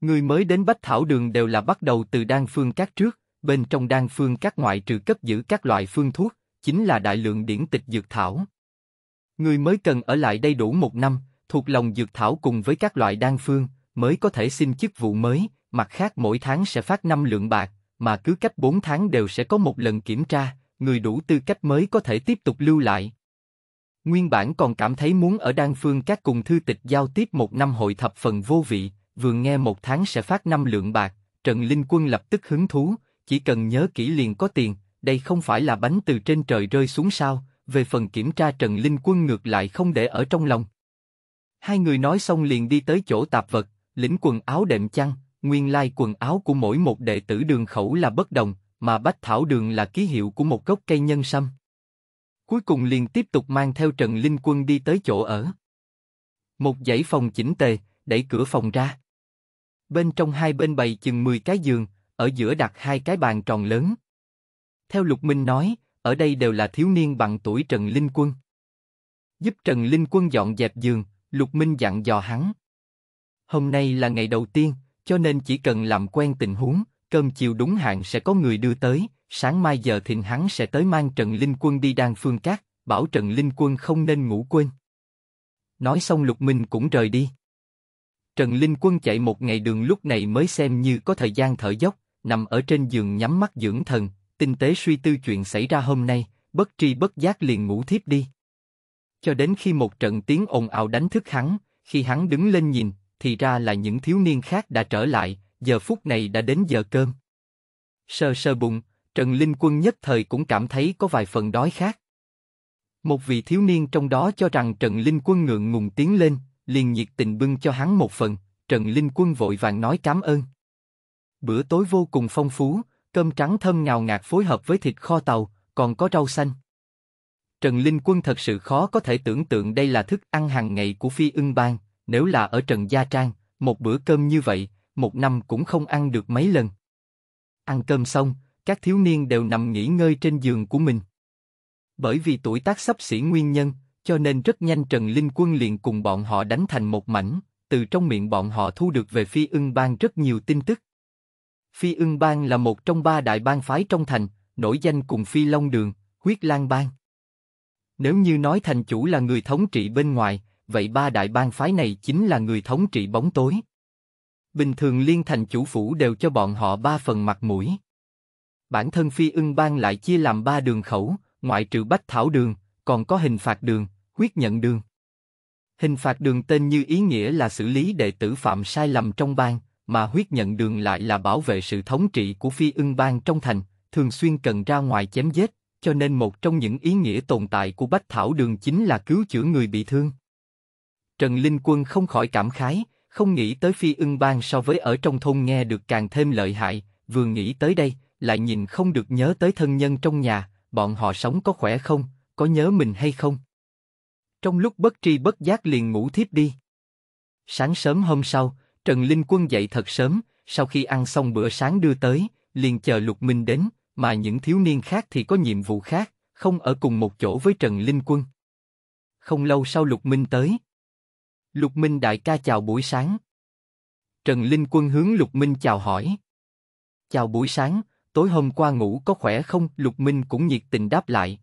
Người mới đến Bách Thảo Đường đều là bắt đầu từ Đan Phương Các trước, bên trong Đan Phương Các ngoại trừ cất giữ các loại phương thuốc, chính là đại lượng điển tịch dược thảo. Người mới cần ở lại đây đủ một năm, thuộc lòng dược thảo cùng với các loại đan phương, mới có thể xin chức vụ mới, mặt khác mỗi tháng sẽ phát năm lượng bạc, mà cứ cách bốn tháng đều sẽ có một lần kiểm tra, người đủ tư cách mới có thể tiếp tục lưu lại. Nguyên bản còn cảm thấy muốn ở Đan Phương Các cùng thư tịch giao tiếp một năm hội thập phần vô vị, vừa nghe một tháng sẽ phát năm lượng bạc, Trần Linh Quân lập tức hứng thú, chỉ cần nhớ kỹ liền có tiền, đây không phải là bánh từ trên trời rơi xuống sao, về phần kiểm tra Trần Linh Quân ngược lại không để ở trong lòng. Hai người nói xong liền đi tới chỗ tạp vật, lĩnh quần áo đệm chăn, nguyên lai quần áo của mỗi một đệ tử đường khẩu là bất đồng, mà Bách Thảo Đường là ký hiệu của một gốc cây nhân sâm. Cuối cùng liền tiếp tục mang theo Trần Linh Quân đi tới chỗ ở. Một dãy phòng chỉnh tề, đẩy cửa phòng ra. Bên trong hai bên bày chừng mười cái giường, ở giữa đặt hai cái bàn tròn lớn. Theo Lục Minh nói, ở đây đều là thiếu niên bằng tuổi Trần Linh Quân. Giúp Trần Linh Quân dọn dẹp giường, Lục Minh dặn dò hắn. Hôm nay là ngày đầu tiên, cho nên chỉ cần làm quen tình huống, cơm chiều đúng hạn sẽ có người đưa tới, sáng mai giờ thìn hắn sẽ tới mang Trần Linh Quân đi Đan Phương Các, bảo Trần Linh Quân không nên ngủ quên. Nói xong Lục Minh cũng rời đi. Trần Linh Quân chạy một ngày đường lúc này mới xem như có thời gian thở dốc, nằm ở trên giường nhắm mắt dưỡng thần, tinh tế suy tư chuyện xảy ra hôm nay, bất tri bất giác liền ngủ thiếp đi. Cho đến khi một trận tiếng ồn ào đánh thức hắn, khi hắn đứng lên nhìn, thì ra là những thiếu niên khác đã trở lại, giờ phút này đã đến giờ cơm. Sờ sờ bụng, Trần Linh Quân nhất thời cũng cảm thấy có vài phần đói khát. Một vị thiếu niên trong đó cho rằng Trần Linh Quân ngượng ngùng tiến lên, liền nhiệt tình bưng cho hắn một phần, Trần Linh Quân vội vàng nói cảm ơn. Bữa tối vô cùng phong phú, cơm trắng thơm ngào ngạt phối hợp với thịt kho tàu, còn có rau xanh. Trần Linh Quân thật sự khó có thể tưởng tượng đây là thức ăn hàng ngày của Phi Ưng Bang, nếu là ở Trần Gia Trang, một bữa cơm như vậy, một năm cũng không ăn được mấy lần. Ăn cơm xong, các thiếu niên đều nằm nghỉ ngơi trên giường của mình. Bởi vì tuổi tác xấp xỉ nguyên nhân, cho nên rất nhanh Trần Linh Quân liền cùng bọn họ đánh thành một mảnh, từ trong miệng bọn họ thu được về Phi Ưng Bang rất nhiều tin tức. Phi Ưng Bang là một trong ba đại bang phái trong thành, nổi danh cùng Phi Long Đường, Huyết Lan Bang. Nếu như nói thành chủ là người thống trị bên ngoài, vậy ba đại bang phái này chính là người thống trị bóng tối. Bình thường liên thành chủ phủ đều cho bọn họ ba phần mặt mũi. Bản thân Phi Ưng Bang lại chia làm ba đường khẩu, ngoại trừ Bách Thảo Đường, còn có Hình Phạt Đường, Huyết Nhận Đường. Hình Phạt Đường tên như ý nghĩa là xử lý đệ tử phạm sai lầm trong bang, mà Huyết Nhận Đường lại là bảo vệ sự thống trị của Phi Ưng Bang trong thành, thường xuyên cần ra ngoài chém giết, cho nên một trong những ý nghĩa tồn tại của Bách Thảo Đường chính là cứu chữa người bị thương. Trần Linh Quân không khỏi cảm khái, không nghĩ tới Phi Ưng Bang so với ở trong thôn nghe được càng thêm lợi hại, vừa nghĩ tới đây, lại nhìn không được nhớ tới thân nhân trong nhà, bọn họ sống có khỏe không, có nhớ mình hay không. Trong lúc bất tri bất giác liền ngủ thiếp đi. Sáng sớm hôm sau, Trần Linh Quân dậy thật sớm, sau khi ăn xong bữa sáng đưa tới, liền chờ Lục Minh đến, mà những thiếu niên khác thì có nhiệm vụ khác, không ở cùng một chỗ với Trần Linh Quân. Không lâu sau Lục Minh tới. Lục Minh đại ca chào buổi sáng. Trần Linh Quân hướng Lục Minh chào hỏi. Chào buổi sáng, tối hôm qua ngủ có khỏe không? Lục Minh cũng nhiệt tình đáp lại.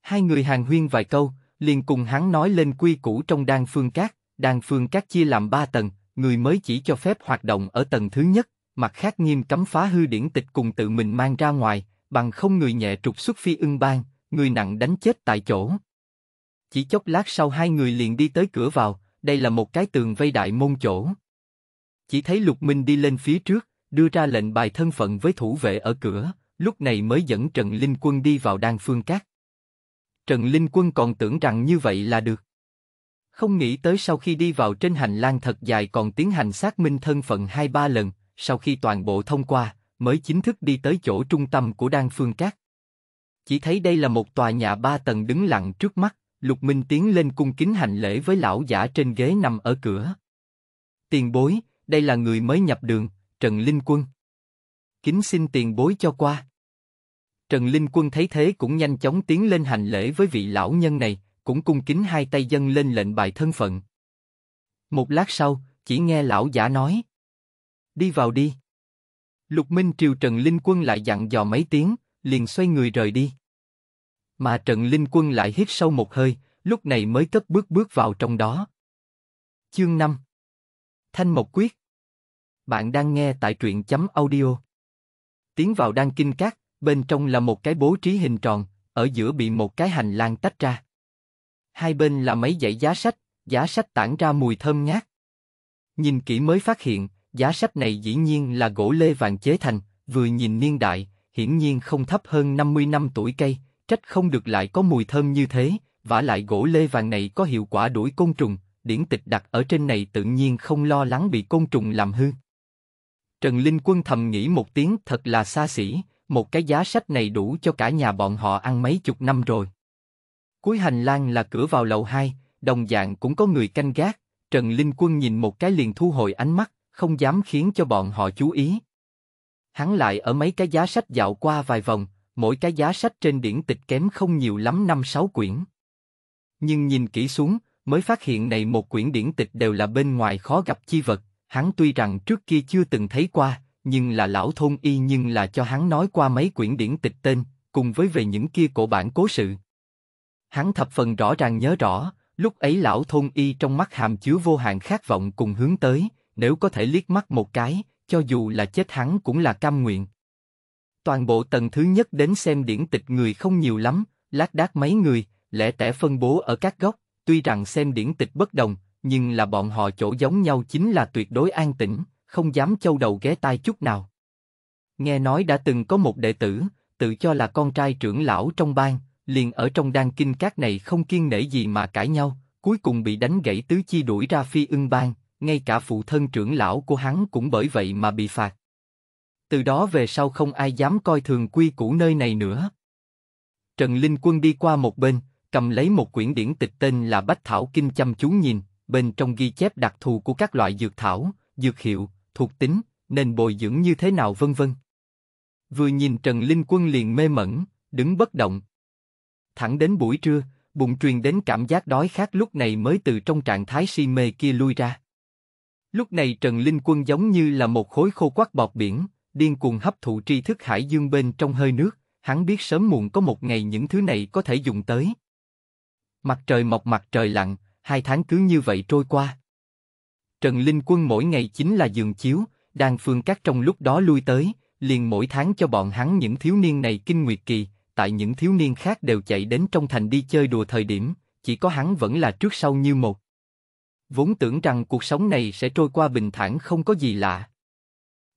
Hai người hàn huyên vài câu, liền cùng hắn nói lên quy củ trong Đan Phương Các. Đan Phương Các chia làm ba tầng, người mới chỉ cho phép hoạt động ở tầng thứ nhất, mặt khác nghiêm cấm phá hư điển tịch cùng tự mình mang ra ngoài, bằng không người nhẹ trục xuất Phi Ưng Bang, người nặng đánh chết tại chỗ. Chỉ chốc lát sau hai người liền đi tới cửa vào, đây là một cái tường vây đại môn chỗ. Chỉ thấy Lục Minh đi lên phía trước, đưa ra lệnh bài thân phận với thủ vệ ở cửa, lúc này mới dẫn Trần Linh Quân đi vào Đan Phương Các. Trần Linh Quân còn tưởng rằng như vậy là được. Không nghĩ tới sau khi đi vào trên hành lang thật dài còn tiến hành xác minh thân phận hai ba lần, sau khi toàn bộ thông qua, mới chính thức đi tới chỗ trung tâm của Đan Phương Các. Chỉ thấy đây là một tòa nhà ba tầng đứng lặng trước mắt, Lục Minh tiến lên cung kính hành lễ với lão giả trên ghế nằm ở cửa. Tiền bối, đây là người mới nhập đường, Trần Linh Quân. Kính xin tiền bối cho qua. Trần Linh Quân thấy thế cũng nhanh chóng tiến lên hành lễ với vị lão nhân này, cũng cung kính hai tay dâng lên lệnh bài thân phận. Một lát sau, chỉ nghe lão giả nói: Đi vào đi. Lục Minh triều Trần Linh Quân lại dặn dò mấy tiếng, liền xoay người rời đi. Mà Trần Linh Quân lại hít sâu một hơi, lúc này mới cất bước bước vào trong đó. Chương năm Thanh Mộc Quyết. Bạn đang nghe tại truyện chấm audio. Tiến vào Đan Kinh Các, bên trong là một cái bố trí hình tròn, ở giữa bị một cái hành lang tách ra. Hai bên là mấy dãy giá sách, giá sách tản ra mùi thơm ngát. Nhìn kỹ mới phát hiện, giá sách này dĩ nhiên là gỗ lê vàng chế thành, vừa nhìn niên đại, hiển nhiên không thấp hơn năm mươi năm tuổi cây, trách không được lại có mùi thơm như thế, vả lại gỗ lê vàng này có hiệu quả đuổi côn trùng, điển tịch đặt ở trên này tự nhiên không lo lắng bị côn trùng làm hư. Trần Linh Quân thầm nghĩ một tiếng thật là xa xỉ, một cái giá sách này đủ cho cả nhà bọn họ ăn mấy chục năm rồi. Cuối hành lang là cửa vào lầu hai, đồng dạng cũng có người canh gác, Trần Linh Quân nhìn một cái liền thu hồi ánh mắt, không dám khiến cho bọn họ chú ý. Hắn lại ở mấy cái giá sách dạo qua vài vòng, mỗi cái giá sách trên điển tịch kém không nhiều lắm năm sáu quyển. Nhưng nhìn kỹ xuống, mới phát hiện này một quyển điển tịch đều là bên ngoài khó gặp chi vật, hắn tuy rằng trước kia chưa từng thấy qua, nhưng là lão thôn y nhưng là cho hắn nói qua mấy quyển điển tịch tên, cùng với về những kia cổ bản cố sự. Hắn thập phần rõ ràng nhớ rõ, lúc ấy lão thôn y trong mắt hàm chứa vô hạn khát vọng cùng hướng tới, nếu có thể liếc mắt một cái, cho dù là chết hắn cũng là cam nguyện. Toàn bộ tầng thứ nhất đến xem điển tịch người không nhiều lắm, lác đác mấy người, lẻ tẻ phân bố ở các góc, tuy rằng xem điển tịch bất đồng, nhưng là bọn họ chỗ giống nhau chính là tuyệt đối an tĩnh, không dám châu đầu ghé tai chút nào. Nghe nói đã từng có một đệ tử, tự cho là con trai trưởng lão trong bang, liền ở trong Đan Kinh Các này không kiêng nể gì mà cãi nhau, cuối cùng bị đánh gãy tứ chi đuổi ra Phi Ưng Bang, ngay cả phụ thân trưởng lão của hắn cũng bởi vậy mà bị phạt. Từ đó về sau không ai dám coi thường quy củ nơi này nữa. Trần Linh Quân đi qua một bên, cầm lấy một quyển điển tịch tên là Bách Thảo Kinh chăm chú nhìn, bên trong ghi chép đặc thù của các loại dược thảo, dược hiệu, thuộc tính, nên bồi dưỡng như thế nào vân vân. Vừa nhìn Trần Linh Quân liền mê mẩn, đứng bất động. Thẳng đến buổi trưa, bụng truyền đến cảm giác đói khát lúc này mới từ trong trạng thái si mê kia lui ra. Lúc này Trần Linh Quân giống như là một khối khô quắc bọt biển, điên cuồng hấp thụ tri thức hải dương bên trong hơi nước, hắn biết sớm muộn có một ngày những thứ này có thể dùng tới. Mặt trời mọc mặt trời lặn, hai tháng cứ như vậy trôi qua. Trần Linh Quân mỗi ngày chính là giường chiếu, Đan Phương Các trong lúc đó lui tới, liền mỗi tháng cho bọn hắn những thiếu niên này kinh nguyệt kỳ, tại những thiếu niên khác đều chạy đến trong thành đi chơi đùa thời điểm, chỉ có hắn vẫn là trước sau như một. Vốn tưởng rằng cuộc sống này sẽ trôi qua bình thản không có gì lạ.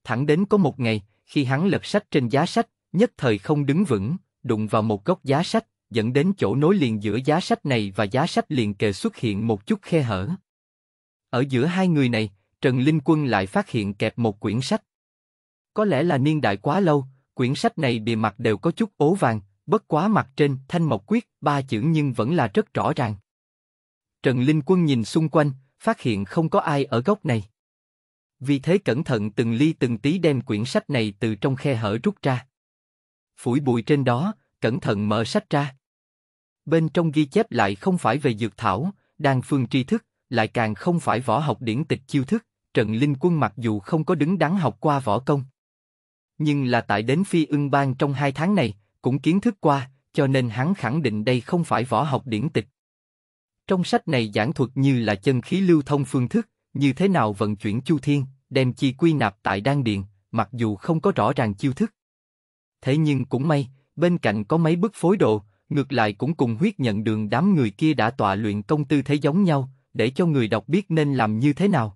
Thẳng đến có một ngày, khi hắn lật sách trên giá sách, nhất thời không đứng vững, đụng vào một góc giá sách, dẫn đến chỗ nối liền giữa giá sách này và giá sách liền kề xuất hiện một chút khe hở. Ở giữa hai người này, Trần Linh Quân lại phát hiện kẹp một quyển sách. Có lẽ là niên đại quá lâu, quyển sách này bề mặt đều có chút ố vàng, bất quá mặt trên Thanh Mộc Quyết ba chữ nhưng vẫn là rất rõ ràng. Trần Linh Quân nhìn xung quanh, phát hiện không có ai ở góc này. Vì thế cẩn thận từng ly từng tí đem quyển sách này từ trong khe hở rút ra. Phủi bụi trên đó, cẩn thận mở sách ra. Bên trong ghi chép lại không phải về dược thảo, đan phương tri thức, lại càng không phải võ học điển tịch chiêu thức. Trần Linh Quân mặc dù không có đứng đắn học qua võ công, nhưng là tại đến Phi Ưng Bang trong hai tháng này, cũng kiến thức qua, cho nên hắn khẳng định đây không phải võ học điển tịch. Trong sách này giảng thuật như là chân khí lưu thông phương thức, như thế nào vận chuyển chu thiên, đem chi quy nạp tại đan điền, mặc dù không có rõ ràng chiêu thức. Thế nhưng cũng may, bên cạnh có mấy bức phối đồ, ngược lại cũng cùng Huyết Nhận Đường đám người kia đã tọa luyện công tư thế giống nhau, để cho người đọc biết nên làm như thế nào.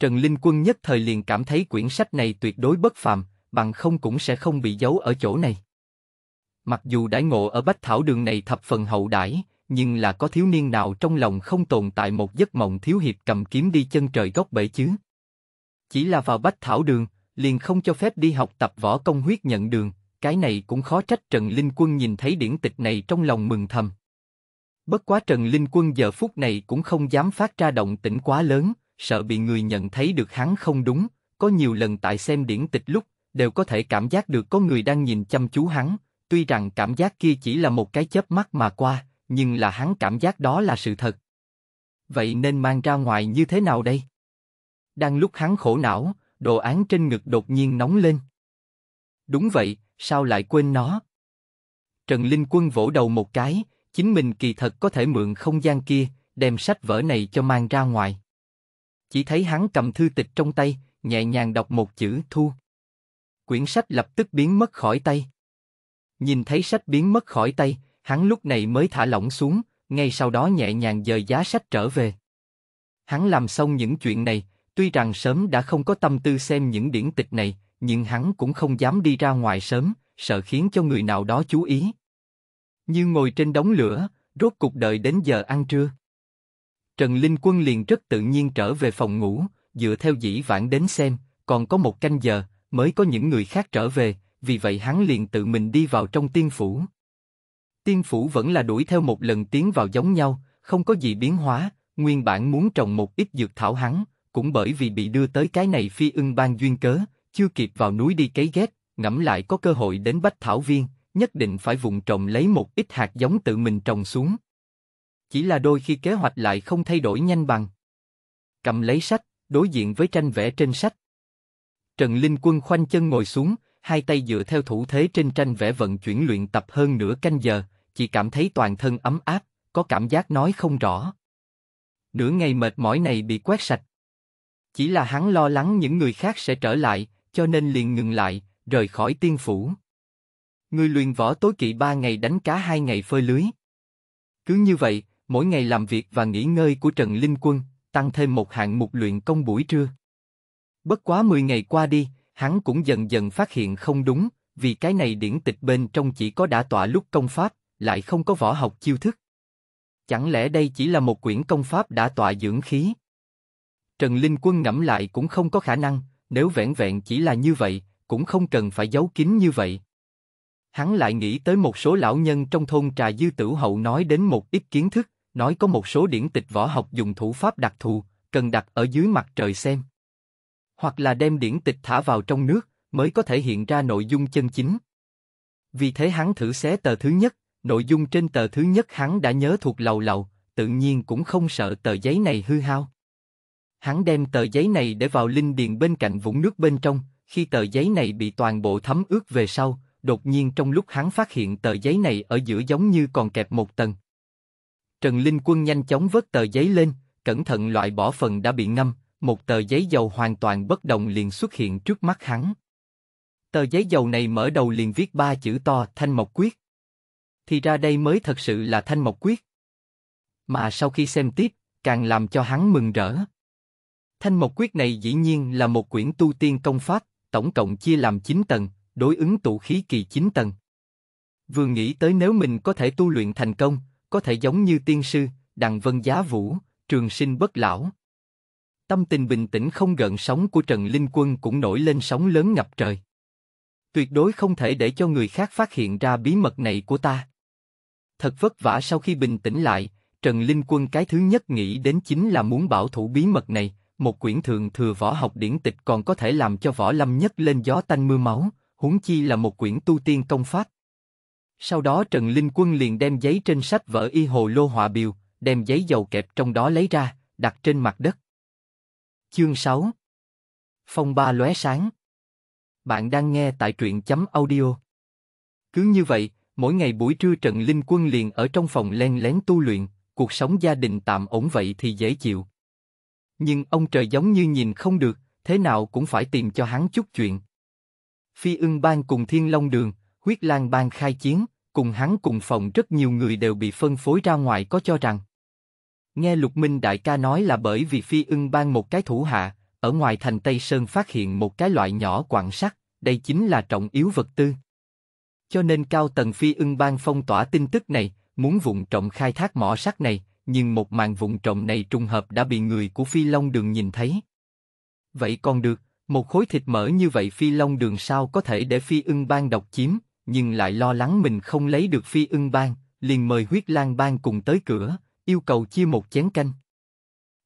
Trần Linh Quân nhất thời liền cảm thấy quyển sách này tuyệt đối bất phàm, bằng không cũng sẽ không bị giấu ở chỗ này. Mặc dù đãi ngộ ở Bách Thảo Đường này thập phần hậu đãi, nhưng là có thiếu niên nào trong lòng không tồn tại một giấc mộng thiếu hiệp cầm kiếm đi chân trời góc bể chứ. Chỉ là vào Bách Thảo Đường, liền không cho phép đi học tập võ công Huyết Nhận Đường, cái này cũng khó trách Trần Linh Quân nhìn thấy điển tịch này trong lòng mừng thầm. Bất quá Trần Linh Quân giờ phút này cũng không dám phát ra động tĩnh quá lớn, sợ bị người nhận thấy được hắn không đúng, có nhiều lần tại xem điển tịch lúc, đều có thể cảm giác được có người đang nhìn chăm chú hắn, tuy rằng cảm giác kia chỉ là một cái chớp mắt mà qua, nhưng là hắn cảm giác đó là sự thật. Vậy nên mang ra ngoài như thế nào đây? Đang lúc hắn khổ não, đồ án trên ngực đột nhiên nóng lên. Đúng vậy, sao lại quên nó? Trần Linh Quân vỗ đầu một cái, chính mình kỳ thật có thể mượn không gian kia, đem sách vở này cho mang ra ngoài. Chỉ thấy hắn cầm thư tịch trong tay, nhẹ nhàng đọc một chữ thu. Quyển sách lập tức biến mất khỏi tay. Nhìn thấy sách biến mất khỏi tay, hắn lúc này mới thả lỏng xuống, ngay sau đó nhẹ nhàng dời giá sách trở về. Hắn làm xong những chuyện này, tuy rằng sớm đã không có tâm tư xem những điển tịch này, nhưng hắn cũng không dám đi ra ngoài sớm, sợ khiến cho người nào đó chú ý. Như ngồi trên đống lửa, rốt cuộc đợi đến giờ ăn trưa. Trần Linh Quân liền rất tự nhiên trở về phòng ngủ, dựa theo dĩ vãng đến xem, còn có một canh giờ, mới có những người khác trở về, vì vậy hắn liền tự mình đi vào trong tiên phủ. Tiên phủ vẫn là đuổi theo một lần tiến vào giống nhau, không có gì biến hóa, nguyên bản muốn trồng một ít dược thảo hắn, cũng bởi vì bị đưa tới cái này Phi Ưng Bang duyên cớ, chưa kịp vào núi đi cấy ghét, ngẫm lại có cơ hội đến Bách Thảo Viên, nhất định phải vùng trồng lấy một ít hạt giống tự mình trồng xuống. Chỉ là đôi khi kế hoạch lại không thay đổi nhanh bằng. Cầm lấy sách, đối diện với tranh vẽ trên sách. Trần Linh Quân khoanh chân ngồi xuống, hai tay dựa theo thủ thế trên tranh vẽ vận chuyển luyện tập hơn nửa canh giờ, chỉ cảm thấy toàn thân ấm áp, có cảm giác nói không rõ. Nửa ngày mệt mỏi này bị quét sạch. Chỉ là hắn lo lắng những người khác sẽ trở lại, cho nên liền ngừng lại, rời khỏi tiên phủ. Người luyện võ tối kỵ ba ngày đánh cá hai ngày phơi lưới. Cứ như vậy, mỗi ngày làm việc và nghỉ ngơi của Trần Linh Quân, tăng thêm một hạng mục luyện công buổi trưa. Bất quá mười ngày qua đi, hắn cũng dần dần phát hiện không đúng, vì cái này điển tịch bên trong chỉ có đã tọa lúc công pháp, lại không có võ học chiêu thức. Chẳng lẽ đây chỉ là một quyển công pháp đã tọa dưỡng khí? Trần Linh Quân ngẫm lại cũng không có khả năng, nếu vẹn vẹn chỉ là như vậy, cũng không cần phải giấu kín như vậy. Hắn lại nghĩ tới một số lão nhân trong thôn Trà Dư Tửu Hậu nói đến một ít kiến thức, nói có một số điển tịch võ học dùng thủ pháp đặc thù, cần đặt ở dưới mặt trời xem. Hoặc là đem điển tịch thả vào trong nước, mới có thể hiện ra nội dung chân chính. Vì thế hắn thử xé tờ thứ nhất, nội dung trên tờ thứ nhất hắn đã nhớ thuộc lầu lầu, tự nhiên cũng không sợ tờ giấy này hư hao. Hắn đem tờ giấy này để vào linh điền bên cạnh vũng nước bên trong, khi tờ giấy này bị toàn bộ thấm ướt về sau, đột nhiên trong lúc hắn phát hiện tờ giấy này ở giữa giống như còn kẹp một tầng. Trần Linh Quân nhanh chóng vớt tờ giấy lên, cẩn thận loại bỏ phần đã bị ngâm, một tờ giấy dầu hoàn toàn bất đồng liền xuất hiện trước mắt hắn. Tờ giấy dầu này mở đầu liền viết ba chữ to Thanh Mộc Quyết. Thì ra đây mới thật sự là Thanh Mộc Quyết. Mà sau khi xem tiếp, càng làm cho hắn mừng rỡ. Thanh Mộc Quyết này dĩ nhiên là một quyển tu tiên công pháp, tổng cộng chia làm chín tầng, đối ứng tụ khí kỳ chín tầng. Vừa nghĩ tới nếu mình có thể tu luyện thành công, có thể giống như tiên sư, Đằng Vân Giá Vũ, trường sinh bất lão. Tâm tình bình tĩnh không gợn sóng của Trần Linh Quân cũng nổi lên sóng lớn ngập trời. Tuyệt đối không thể để cho người khác phát hiện ra bí mật này của ta. Thật vất vả sau khi bình tĩnh lại, Trần Linh Quân cái thứ nhất nghĩ đến chính là muốn bảo thủ bí mật này, một quyển thượng thừa võ học điển tịch còn có thể làm cho võ lâm nhất lên gió tanh mưa máu, huống chi là một quyển tu tiên công pháp. Sau đó Trần Linh Quân liền đem giấy trên sách vở y hồ lô họa biều, đem giấy dầu kẹp trong đó lấy ra, đặt trên mặt đất. Chương sáu Phong ba lóe sáng. Bạn đang nghe tại truyện chấm audio. Cứ như vậy, mỗi ngày buổi trưa Trần Linh Quân liền ở trong phòng len lén tu luyện, cuộc sống gia đình tạm ổn vậy thì dễ chịu. Nhưng ông trời giống như nhìn không được, thế nào cũng phải tìm cho hắn chút chuyện. Phi Ưng Bang cùng Thiên Long Đường, Huyết Lan Bang khai chiến, cùng hắn cùng phòng rất nhiều người đều bị phân phối ra ngoài có cho rằng. Nghe Lục Minh đại ca nói là bởi vì Phi Ưng Bang một cái thủ hạ, ở ngoài thành Tây Sơn phát hiện một cái loại nhỏ quặng sắt, đây chính là trọng yếu vật tư. Cho nên cao tầng Phi Ưng Bang phong tỏa tin tức này, muốn vụng trộm khai thác mỏ sắt này, nhưng một màn vụng trộm này trùng hợp đã bị người của Phi Long Đường nhìn thấy. Vậy còn được, một khối thịt mỡ như vậy Phi Long Đường sao có thể để Phi Ưng Bang độc chiếm, nhưng lại lo lắng mình không lấy được Phi Ưng Bang, liền mời Huyết Lang Bang cùng tới cửa, yêu cầu chia một chén canh.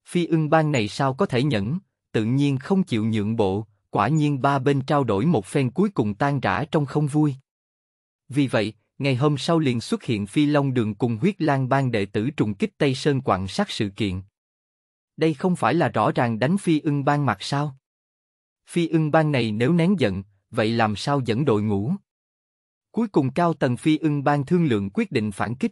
Phi Ưng Bang này sao có thể nhẫn, tự nhiên không chịu nhượng bộ, quả nhiên ba bên trao đổi một phen cuối cùng tan rã trong không vui. Vì vậy, ngày hôm sau liền xuất hiện Phi Long Đường cùng Huyết Lan Bang đệ tử trùng kích Tây Sơn quan sát sự kiện. Đây không phải là rõ ràng đánh Phi Ưng Bang mặt sao? Phi Ưng Bang này nếu nén giận, vậy làm sao dẫn đội ngũ? Cuối cùng cao tầng Phi Ưng Bang thương lượng quyết định phản kích.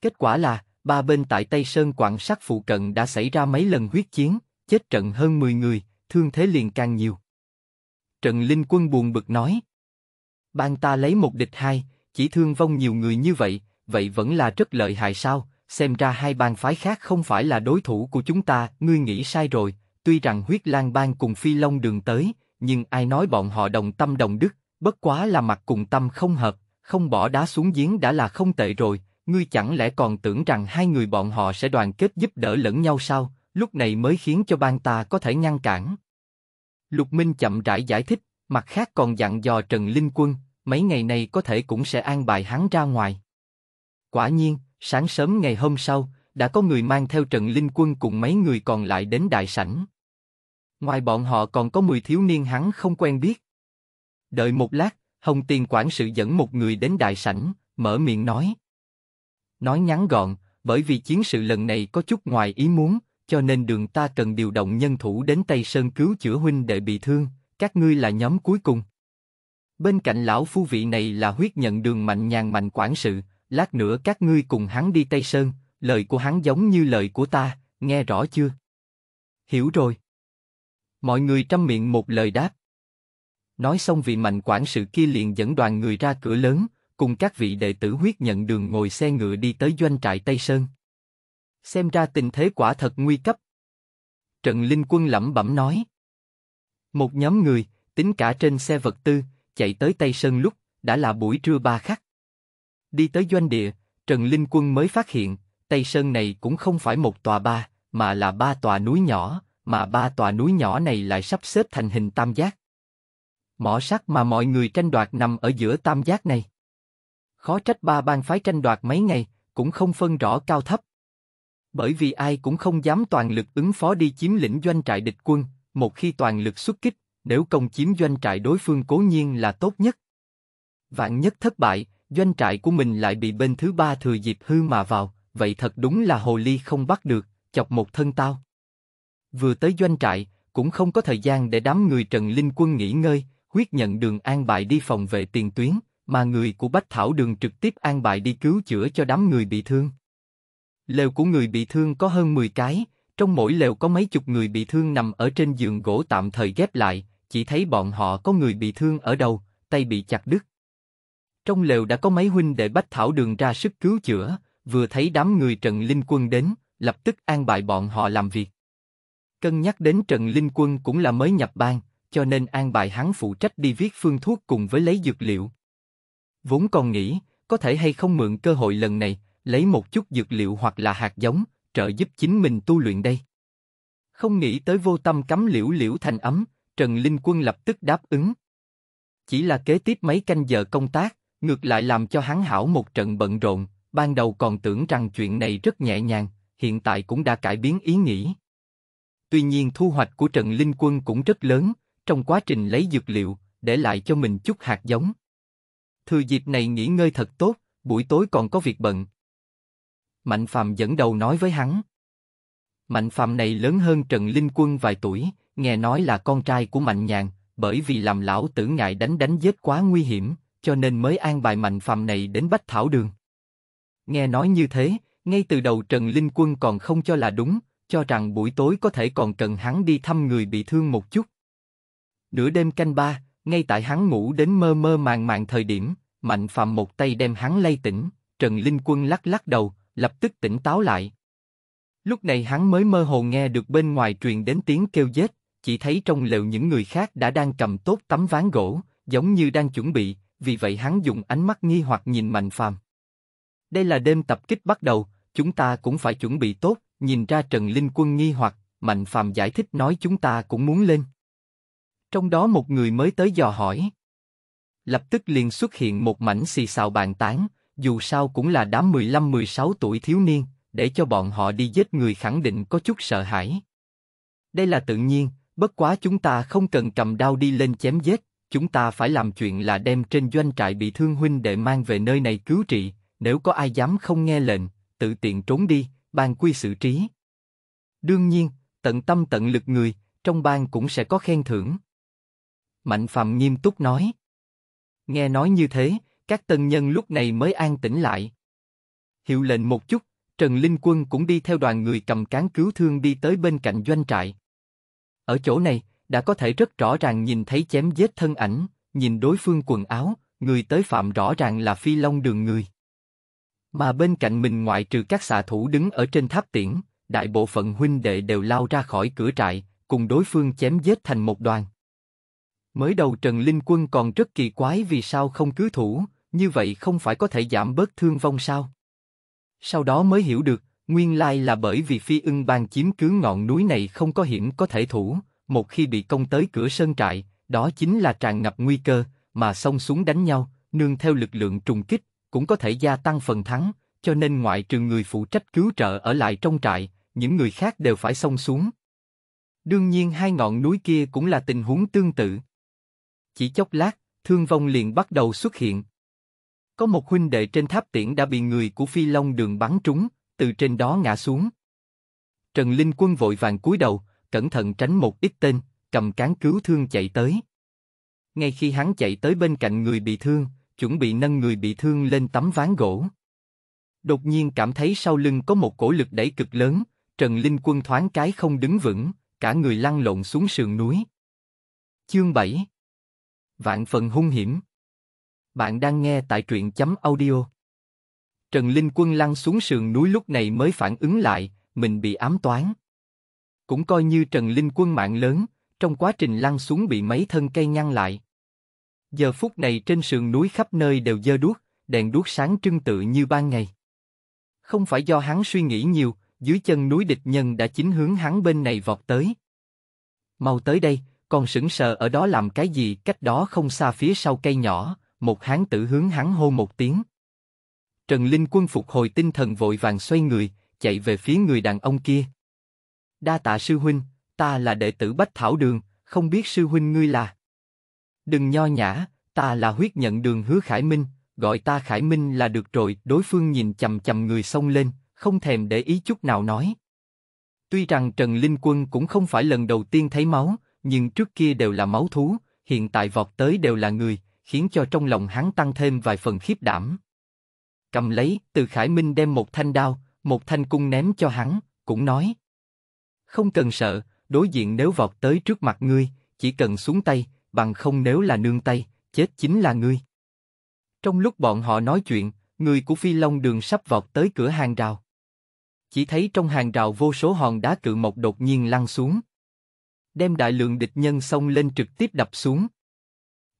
Kết quả là, ba bên tại Tây Sơn quan sát phụ cận đã xảy ra mấy lần huyết chiến, chết trận hơn mười người, thương thế liền càng nhiều. Trần Linh Quân buồn bực nói. Bang ta lấy một địch hai, chỉ thương vong nhiều người như vậy, vậy vẫn là rất lợi hại sao? Xem ra hai bang phái khác không phải là đối thủ của chúng ta, ngươi nghĩ sai rồi. Tuy rằng Huyết Lang Bang cùng Phi Long Đường tới, nhưng ai nói bọn họ đồng tâm đồng đức, bất quá là mặt cùng tâm không hợp, không bỏ đá xuống giếng đã là không tệ rồi. Ngươi chẳng lẽ còn tưởng rằng hai người bọn họ sẽ đoàn kết giúp đỡ lẫn nhau sao? Lúc này mới khiến cho bang ta có thể ngăn cản. Lục Minh chậm rãi giải thích, mặt khác còn dặn dò Trần Linh Quân, mấy ngày này có thể cũng sẽ an bài hắn ra ngoài. Quả nhiên, sáng sớm ngày hôm sau, đã có người mang theo Trần Linh Quân cùng mấy người còn lại đến đại sảnh. Ngoài bọn họ còn có mười thiếu niên hắn không quen biết. Đợi một lát, Hồng Tiền quản sự dẫn một người đến đại sảnh, mở miệng nói. Nói ngắn gọn, bởi vì chiến sự lần này có chút ngoài ý muốn, cho nên đường ta cần điều động nhân thủ đến Tây Sơn cứu chữa huynh đệ bị thương, các ngươi là nhóm cuối cùng. Bên cạnh lão phu vị này là Huyết Nhận Đường Mạnh Nhàn Mạnh quản sự, lát nữa các ngươi cùng hắn đi Tây Sơn, lời của hắn giống như lời của ta, nghe rõ chưa? Hiểu rồi. Mọi người trăm miệng một lời đáp. Nói xong vị Mạnh quản sự kia liền dẫn đoàn người ra cửa lớn, cùng các vị đệ tử Huyết Nhận Đường ngồi xe ngựa đi tới doanh trại Tây Sơn. Xem ra tình thế quả thật nguy cấp. Trần Linh Quân lẩm bẩm nói. Một nhóm người, tính cả trên xe vật tư, chạy tới Tây Sơn lúc đã là buổi trưa ba khắc. Đi tới doanh địa, Trần Linh Quân mới phát hiện, Tây Sơn này cũng không phải một tòa ba, mà là ba tòa núi nhỏ, mà ba tòa núi nhỏ này lại sắp xếp thành hình tam giác. Mỏ sắt mà mọi người tranh đoạt nằm ở giữa tam giác này. Khó trách ba bang phái tranh đoạt mấy ngày, cũng không phân rõ cao thấp. Bởi vì ai cũng không dám toàn lực ứng phó đi chiếm lĩnh doanh trại địch quân, một khi toàn lực xuất kích, nếu công chiếm doanh trại đối phương cố nhiên là tốt nhất. Vạn nhất thất bại, doanh trại của mình lại bị bên thứ ba thừa dịp hư mà vào, vậy thật đúng là hồ ly không bắt được, chọc một thân tao. Vừa tới doanh trại, cũng không có thời gian để đám người Trần Linh Quân nghỉ ngơi, Huyết Nhận Đường an bài đi phòng vệ tiền tuyến, mà người của Bách Thảo Đường trực tiếp an bài đi cứu chữa cho đám người bị thương. Lều của người bị thương có hơn mười cái, trong mỗi lều có mấy chục người bị thương nằm ở trên giường gỗ tạm thời ghép lại, chỉ thấy bọn họ có người bị thương ở đầu, tay bị chặt đứt. Trong lều đã có mấy huynh đệ Bách Thảo Đường ra sức cứu chữa, vừa thấy đám người Trần Linh Quân đến, lập tức an bài bọn họ làm việc. Cân nhắc đến Trần Linh Quân cũng là mới nhập bang, cho nên an bài hắn phụ trách đi viết phương thuốc cùng với lấy dược liệu. Vốn còn nghĩ, có thể hay không mượn cơ hội lần này, lấy một chút dược liệu hoặc là hạt giống, trợ giúp chính mình tu luyện đây. Không nghĩ tới vô tâm cắm liễu liễu thành ấm, Trần Linh Quân lập tức đáp ứng. Chỉ là kế tiếp mấy canh giờ công tác, ngược lại làm cho hắn hảo một trận bận rộn, ban đầu còn tưởng rằng chuyện này rất nhẹ nhàng, hiện tại cũng đã cải biến ý nghĩ. Tuy nhiên thu hoạch của Trần Linh Quân cũng rất lớn, trong quá trình lấy dược liệu, để lại cho mình chút hạt giống. Thừa dịp này nghỉ ngơi thật tốt, buổi tối còn có việc bận. Mạnh Phàm dẫn đầu nói với hắn. Mạnh Phàm này lớn hơn Trần Linh Quân vài tuổi, nghe nói là con trai của Mạnh Nhàn, bởi vì làm lão tử ngại đánh đánh giết quá nguy hiểm, cho nên mới an bài Mạnh Phàm này đến Bách Thảo Đường. Nghe nói như thế, ngay từ đầu Trần Linh Quân còn không cho là đúng, cho rằng buổi tối có thể còn cần hắn đi thăm người bị thương một chút. Nửa đêm canh ba, ngay tại hắn ngủ đến mơ mơ màng màng thời điểm, Mạnh Phàm một tay đem hắn lay tỉnh, Trần Linh Quân lắc lắc đầu, lập tức tỉnh táo lại. Lúc này hắn mới mơ hồ nghe được bên ngoài truyền đến tiếng kêu giết, chỉ thấy trong lều những người khác đã đang cầm tốt tấm ván gỗ, giống như đang chuẩn bị, vì vậy hắn dùng ánh mắt nghi hoặc nhìn Mạnh Phàm. Đây là đêm tập kích bắt đầu, chúng ta cũng phải chuẩn bị tốt, nhìn ra Trần Linh Quân nghi hoặc, Mạnh Phàm giải thích nói chúng ta cũng muốn lên. Trong đó một người mới tới dò hỏi. Lập tức liền xuất hiện một mảnh xì xào bàn tán, dù sao cũng là đám mười lăm mười sáu tuổi thiếu niên, để cho bọn họ đi giết người khẳng định có chút sợ hãi. Đây là tự nhiên, Bất quá chúng ta không cần cầm đao đi lên chém giết, chúng ta phải làm chuyện là đem trên doanh trại bị thương huynh đệ mang về nơi này cứu trị, nếu có ai dám không nghe lệnh, tự tiện trốn đi, ban quy xử trí. Đương nhiên, tận tâm tận lực người, trong ban cũng sẽ có khen thưởng. Mạnh Phàm nghiêm túc nói. Nghe nói như thế, các tân nhân lúc này mới an tĩnh lại. Hiệu lệnh một chút, Trần Linh Quân cũng đi theo đoàn người cầm cán cứu thương đi tới bên cạnh doanh trại. Ở chỗ này, đã có thể rất rõ ràng nhìn thấy chém giết thân ảnh, nhìn đối phương quần áo, người tới phạm rõ ràng là Phi Long Đường người. Mà bên cạnh mình ngoại trừ các xạ thủ đứng ở trên tháp tiễn, đại bộ phận huynh đệ đều lao ra khỏi cửa trại, cùng đối phương chém giết thành một đoàn. Mới đầu Trần Linh Quân còn rất kỳ quái vì sao không cứu thủ, như vậy không phải có thể giảm bớt thương vong sao? Sau đó mới hiểu được, nguyên lai là bởi vì Phi Ưng Bang chiếm cứ ngọn núi này không có hiểm có thể thủ, một khi bị công tới cửa sơn trại, đó chính là tràn ngập nguy cơ, mà xông xuống đánh nhau, nương theo lực lượng trùng kích, cũng có thể gia tăng phần thắng, cho nên ngoại trừ người phụ trách cứu trợ ở lại trong trại, những người khác đều phải xông xuống. Đương nhiên hai ngọn núi kia cũng là tình huống tương tự. Chỉ chốc lát, thương vong liền bắt đầu xuất hiện. Có một huynh đệ trên tháp tiễn đã bị người của Phi Long Đường bắn trúng, từ trên đó ngã xuống. Trần Linh Quân vội vàng cúi đầu, cẩn thận tránh một ít tên, cầm cán cứu thương chạy tới. Ngay khi hắn chạy tới bên cạnh người bị thương, chuẩn bị nâng người bị thương lên tấm ván gỗ. Đột nhiên cảm thấy sau lưng có một cỗ lực đẩy cực lớn, Trần Linh Quân thoáng cái không đứng vững, cả người lăn lộn xuống sườn núi. Chương bảy Vạn phần hung hiểm. Bạn đang nghe tại truyện chấm audio. Trần Linh Quân lăn xuống sườn núi lúc này mới phản ứng lại, mình bị ám toán. Cũng coi như Trần Linh Quân mạng lớn, trong quá trình lăn xuống bị mấy thân cây ngăn lại. Giờ phút này trên sườn núi khắp nơi đều dơ đuốc, đèn đuốc sáng trưng tự như ban ngày. Không phải do hắn suy nghĩ nhiều, dưới chân núi địch nhân đã chính hướng hắn bên này vọt tới. Mau tới đây, còn sững sờ ở đó làm cái gì? Cách đó không xa phía sau cây nhỏ, một hán tử hướng hắn hô một tiếng. Trần Linh Quân phục hồi tinh thần vội vàng xoay người, chạy về phía người đàn ông kia. Đa tạ sư huynh, ta là đệ tử Bách Thảo Đường, không biết sư huynh ngươi là? Đừng nho nhã, ta là Huyết Nhận Đường Hứa Khải Minh, gọi ta Khải Minh là được rồi. Đối phương nhìn chằm chằm người xông lên, không thèm để ý chút nào nói. Tuy rằng Trần Linh Quân cũng không phải lần đầu tiên thấy máu, nhưng trước kia đều là máu thú, hiện tại vọt tới đều là người, khiến cho trong lòng hắn tăng thêm vài phần khiếp đảm. Cầm lấy, Từ Khải Minh đem một thanh đao, một thanh cung ném cho hắn, cũng nói. Không cần sợ, đối diện nếu vọt tới trước mặt ngươi, chỉ cần xuống tay, bằng không nếu là nương tay, chết chính là ngươi. Trong lúc bọn họ nói chuyện, người của Phi Long Đường sắp vọt tới cửa hàng rào. Chỉ thấy trong hàng rào vô số hòn đá cự mộc đột nhiên lăn xuống, đem đại lượng địch nhân xông lên trực tiếp đập xuống.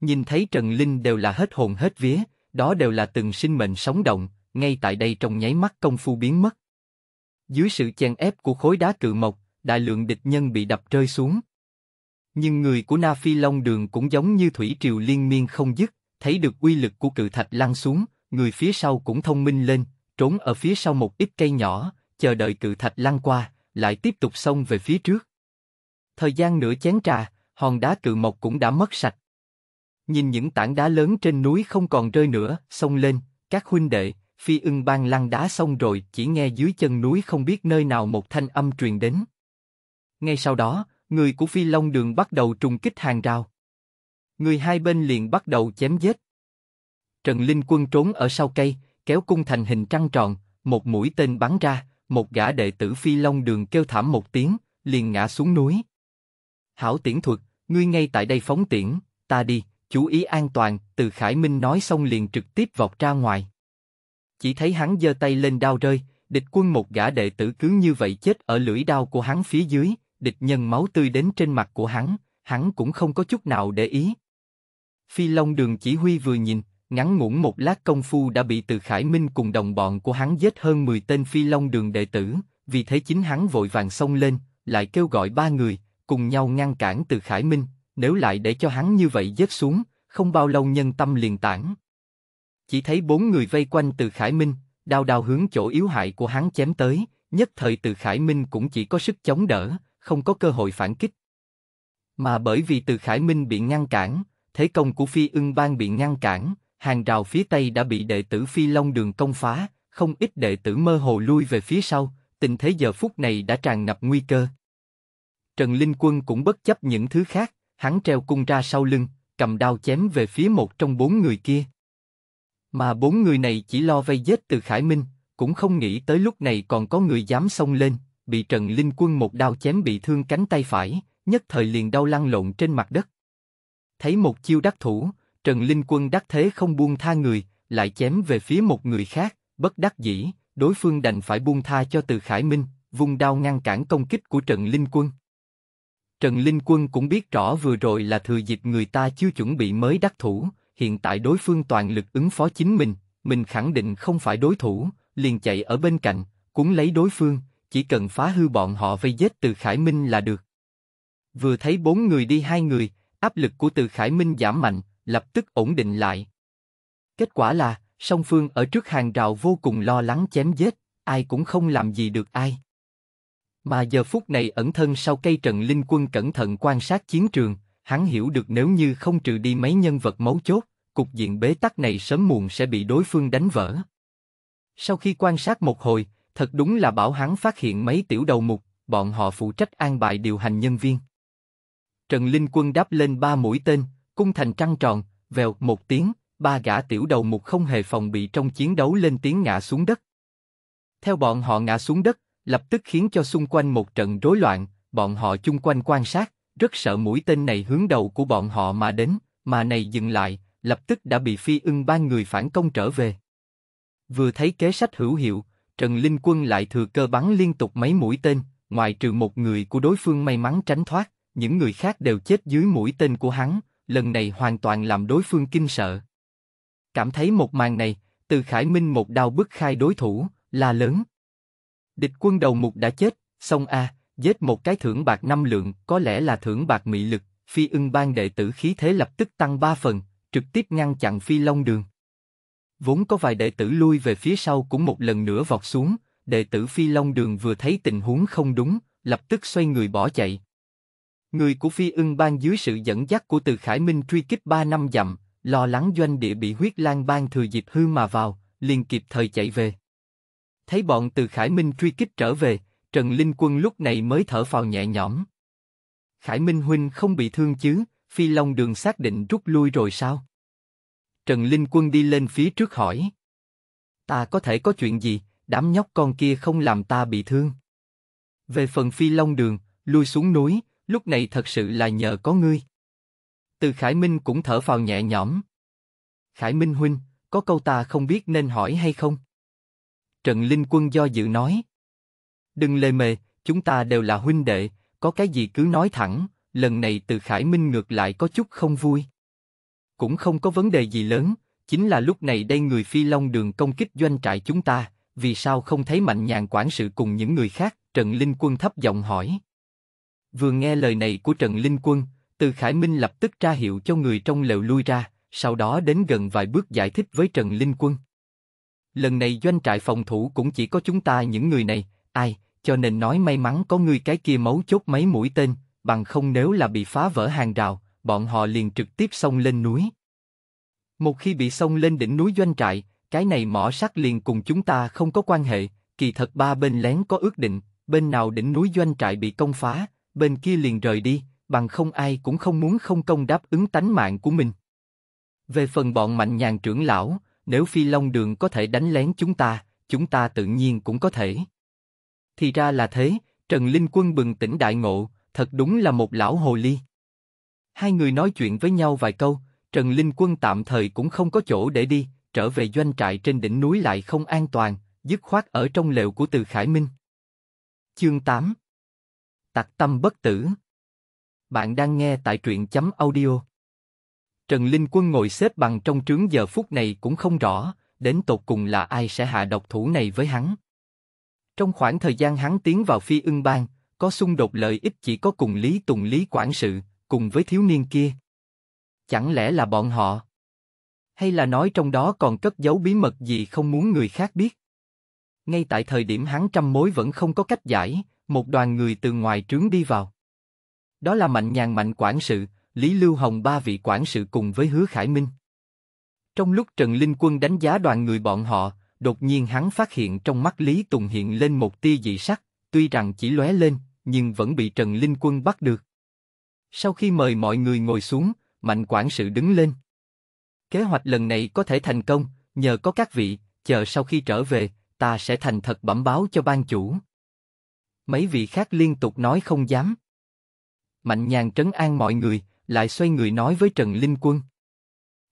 Nhìn thấy Trần Linh đều là hết hồn hết vía, đó đều là từng sinh mệnh sống động, ngay tại đây trong nháy mắt công phu biến mất. Dưới sự chèn ép của khối đá cự mộc, đại lượng địch nhân bị đập rơi xuống. Nhưng người của Na Phi Long Đường cũng giống như thủy triều liên miên không dứt, thấy được uy lực của cự thạch lăn xuống, người phía sau cũng thông minh lên, trốn ở phía sau một ít cây nhỏ, chờ đợi cự thạch lăn qua, lại tiếp tục xông về phía trước. Thời gian nửa chén trà, hòn đá cự mộc cũng đã mất sạch. Nhìn những tảng đá lớn trên núi không còn rơi nữa, xông lên, các huynh đệ, Phi Ưng Bang lăn đá xong rồi, chỉ nghe dưới chân núi không biết nơi nào một thanh âm truyền đến. Ngay sau đó, người của Phi Long Đường bắt đầu trùng kích hàng rào. Người hai bên liền bắt đầu chém giết. Trần Linh Quân trốn ở sau cây, kéo cung thành hình trăng tròn, một mũi tên bắn ra, một gã đệ tử Phi Long Đường kêu thảm một tiếng, liền ngã xuống núi. Hảo tiễn thuật, ngươi ngay tại đây phóng tiễn, ta đi, chú ý an toàn. Từ Khải Minh nói xong liền trực tiếp vọt ra ngoài. Chỉ thấy hắn giơ tay lên đao rơi, địch quân một gã đệ tử cứ như vậy chết ở lưỡi đao của hắn phía dưới, địch nhân máu tươi đến trên mặt của hắn, hắn cũng không có chút nào để ý. Phi Long Đường chỉ huy vừa nhìn, ngắn ngủn một lát công phu đã bị Từ Khải Minh cùng đồng bọn của hắn giết hơn mười tên Phi Long Đường đệ tử, vì thế chính hắn vội vàng xông lên, lại kêu gọi ba người, cùng nhau ngăn cản Từ Khải Minh, nếu lại để cho hắn như vậy giết xuống, không bao lâu nhân tâm liền tản. Chỉ thấy bốn người vây quanh Từ Khải Minh, đao đao hướng chỗ yếu hại của hắn chém tới, nhất thời Từ Khải Minh cũng chỉ có sức chống đỡ, không có cơ hội phản kích. Mà bởi vì Từ Khải Minh bị ngăn cản, thế công của Phi Ưng Bang bị ngăn cản, hàng rào phía Tây đã bị đệ tử Phi Long Đường công phá, không ít đệ tử mơ hồ lui về phía sau, tình thế giờ phút này đã tràn ngập nguy cơ. Trần Linh Quân cũng bất chấp những thứ khác, hắn treo cung ra sau lưng, cầm đao chém về phía một trong bốn người kia. Mà bốn người này chỉ lo vây giết Từ Khải Minh, cũng không nghĩ tới lúc này còn có người dám xông lên, bị Trần Linh Quân một đao chém bị thương cánh tay phải, nhất thời liền đau lăn lộn trên mặt đất. Thấy một chiêu đắc thủ, Trần Linh Quân đắc thế không buông tha người, lại chém về phía một người khác, bất đắc dĩ, đối phương đành phải buông tha cho Từ Khải Minh, vung đao ngăn cản công kích của Trần Linh Quân. Trần Linh Quân cũng biết rõ vừa rồi là thừa dịp người ta chưa chuẩn bị mới đắc thủ, hiện tại đối phương toàn lực ứng phó chính mình, mình khẳng định không phải đối thủ, liền chạy ở bên cạnh, cuốn lấy đối phương, chỉ cần phá hư bọn họ vây giết Từ Khải Minh là được. Vừa thấy bốn người đi hai người, áp lực của Từ Khải Minh giảm mạnh, lập tức ổn định lại. Kết quả là, song phương ở trước hàng rào vô cùng lo lắng chém giết, ai cũng không làm gì được ai. Mà giờ phút này ẩn thân sau cây Trần Linh Quân cẩn thận quan sát chiến trường, hắn hiểu được nếu như không trừ đi mấy nhân vật mấu chốt, cục diện bế tắc này sớm muộn sẽ bị đối phương đánh vỡ. Sau khi quan sát một hồi, thật đúng là bảo hắn phát hiện mấy tiểu đầu mục, bọn họ phụ trách an bài điều hành nhân viên. Trần Linh Quân đáp lên ba mũi tên, cung thành trăng tròn, vèo một tiếng, ba gã tiểu đầu mục không hề phòng bị trong chiến đấu lên tiếng ngã xuống đất. Theo bọn họ ngã xuống đất, lập tức khiến cho xung quanh một trận rối loạn, bọn họ chung quanh quan sát, rất sợ mũi tên này hướng đầu của bọn họ mà đến, mà này dừng lại, lập tức đã bị Phi Ưng Bang người phản công trở về. Vừa thấy kế sách hữu hiệu, Trần Linh Quân lại thừa cơ bắn liên tục mấy mũi tên, ngoài trừ một người của đối phương may mắn tránh thoát, những người khác đều chết dưới mũi tên của hắn, lần này hoàn toàn làm đối phương kinh sợ. Cảm thấy một màn này, Từ Khải Minh một đao bức khai đối thủ, la lớn. Địch quân đầu mục đã chết, xong a, à, giết một cái thưởng bạc năm lượng, có lẽ là thưởng bạc mị lực, Phi Ưng Bang đệ tử khí thế lập tức tăng ba phần, trực tiếp ngăn chặn Phi Long Đường. Vốn có vài đệ tử lui về phía sau cũng một lần nữa vọt xuống, đệ tử Phi Long Đường vừa thấy tình huống không đúng, lập tức xoay người bỏ chạy. Người của Phi Ưng Bang dưới sự dẫn dắt của Từ Khải Minh truy kích ba năm dặm, lo lắng doanh địa bị Huyết Lan Bang thừa dịp hư mà vào, liền kịp thời chạy về. Thấy bọn Từ Khải Minh truy kích trở về, Trần Linh Quân lúc này mới thở phào nhẹ nhõm. Khải Minh huynh không bị thương chứ? Phi Long Đường xác định rút lui rồi sao? Trần Linh Quân đi lên phía trước hỏi. Ta có thể có chuyện gì, đám nhóc con kia không làm ta bị thương. Về phần Phi Long Đường, lui xuống núi, lúc này thật sự là nhờ có ngươi. Từ Khải Minh cũng thở phào nhẹ nhõm. Khải Minh huynh, có câu ta không biết nên hỏi hay không? Trần Linh Quân do dự nói. Đừng lề mề, chúng ta đều là huynh đệ, có cái gì cứ nói thẳng, lần này Từ Khải Minh ngược lại có chút không vui. Cũng không có vấn đề gì lớn, chính là lúc này đây người Phi Long Đường công kích doanh trại chúng ta, vì sao không thấy Mạnh Nhàn quản sự cùng những người khác? Trần Linh Quân thấp giọng hỏi. Vừa nghe lời này của Trần Linh Quân, Từ Khải Minh lập tức ra hiệu cho người trong lều lui ra, sau đó đến gần vài bước giải thích với Trần Linh Quân. Lần này doanh trại phòng thủ cũng chỉ có chúng ta những người này, ai, cho nên nói may mắn có người cái kia mấu chốt mấy mũi tên, bằng không nếu là bị phá vỡ hàng rào, bọn họ liền trực tiếp xông lên núi. Một khi bị xông lên đỉnh núi doanh trại, cái này mỏ sắt liền cùng chúng ta không có quan hệ, kỳ thật ba bên lén có ước định, bên nào đỉnh núi doanh trại bị công phá, bên kia liền rời đi, bằng không ai cũng không muốn không công đáp ứng tánh mạng của mình. Về phần bọn Mạnh Nhàn trưởng lão, nếu Phi Long Đường có thể đánh lén chúng ta, chúng ta tự nhiên cũng có thể. Thì ra là thế, Trần Linh Quân bừng tỉnh đại ngộ, thật đúng là một lão hồ ly. Hai người nói chuyện với nhau vài câu, Trần Linh Quân tạm thời cũng không có chỗ để đi, trở về doanh trại trên đỉnh núi lại không an toàn, dứt khoát ở trong lều của Từ Khải Minh. Chương tám Tặc tâm bất tử. Bạn đang nghe tại truyện chấm audio. Trần Linh Quân ngồi xếp bằng trong trướng giờ phút này cũng không rõ, đến tột cùng là ai sẽ hạ độc thủ này với hắn. Trong khoảng thời gian hắn tiến vào Phi Ưng Bang, có xung đột lợi ích chỉ có cùng Lý Tùng Lý quản sự, cùng với thiếu niên kia. Chẳng lẽ là bọn họ? Hay là nói trong đó còn cất giấu bí mật gì không muốn người khác biết? Ngay tại thời điểm hắn trăm mối vẫn không có cách giải, một đoàn người từ ngoài trướng đi vào. Đó là Mạnh Nhàn, Mạnh quản sự, Lý Lưu Hồng ba vị quản sự cùng với Hứa Khải Minh. Trong lúc Trần Linh Quân đánh giá đoàn người bọn họ, đột nhiên hắn phát hiện trong mắt Lý Tùng hiện lên một tia dị sắc, tuy rằng chỉ lóe lên, nhưng vẫn bị Trần Linh Quân bắt được. Sau khi mời mọi người ngồi xuống, Mạnh quản sự đứng lên. Kế hoạch lần này có thể thành công, nhờ có các vị, chờ sau khi trở về, ta sẽ thành thật bẩm báo cho ban chủ. Mấy vị khác liên tục nói không dám. Mạnh Nhàn trấn an mọi người, lại xoay người nói với Trần Linh Quân.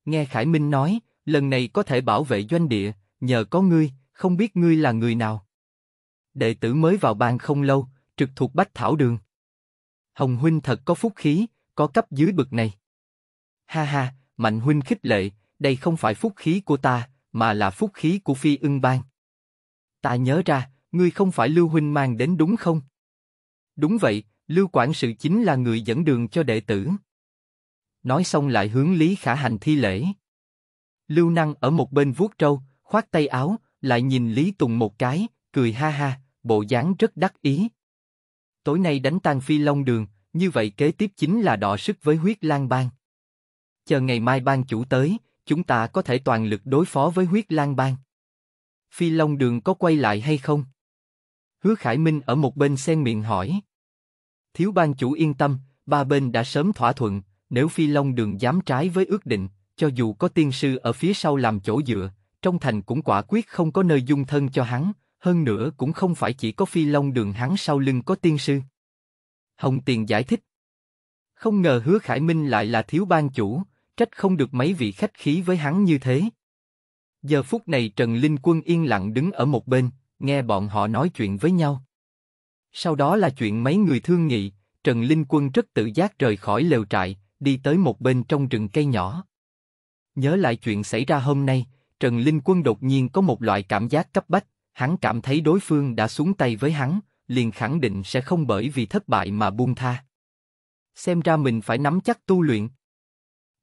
Nghe Khải Minh nói, lần này có thể bảo vệ doanh địa, nhờ có ngươi, không biết ngươi là người nào. Đệ tử mới vào bang không lâu, trực thuộc Bách Thảo Đường. Hồng huynh thật có phúc khí, có cấp dưới bực này. Ha ha, Mạnh huynh khích lệ, đây không phải phúc khí của ta, mà là phúc khí của Phi Ưng Bang. Ta nhớ ra, ngươi không phải Lưu huynh mang đến đúng không? Đúng vậy, Lưu quản sự chính là người dẫn đường cho đệ tử. Nói xong lại hướng Lý Khả Hành thi lễ. Lưu Năng ở một bên vuốt râu, khoác tay áo, lại nhìn Lý Tùng một cái, cười ha ha, bộ dáng rất đắc ý. Tối nay đánh tan Phi Long Đường, như vậy kế tiếp chính là đọ sức với Huyết Lan Bang. Chờ ngày mai ban chủ tới, chúng ta có thể toàn lực đối phó với Huyết Lan Bang. Phi Long Đường có quay lại hay không? Hứa Khải Minh ở một bên xen miệng hỏi. Thiếu ban chủ yên tâm, ba bên đã sớm thỏa thuận, nếu Phi Long Đường dám trái với ước định, cho dù có tiên sư ở phía sau làm chỗ dựa, trong thành cũng quả quyết không có nơi dung thân cho hắn, hơn nữa cũng không phải chỉ có Phi Long Đường hắn sau lưng có tiên sư. Hồng Tiền giải thích. Không ngờ Hứa Khải Minh lại là thiếu ban chủ, trách không được mấy vị khách khí với hắn như thế. Giờ phút này Trần Linh Quân yên lặng đứng ở một bên, nghe bọn họ nói chuyện với nhau. Sau đó là chuyện mấy người thương nghị, Trần Linh Quân rất tự giác rời khỏi lều trại, đi tới một bên trong rừng cây nhỏ. Nhớ lại chuyện xảy ra hôm nay, Trần Linh Quân đột nhiên có một loại cảm giác cấp bách, hắn cảm thấy đối phương đã xuống tay với hắn, liền khẳng định sẽ không bởi vì thất bại mà buông tha. Xem ra mình phải nắm chắc tu luyện.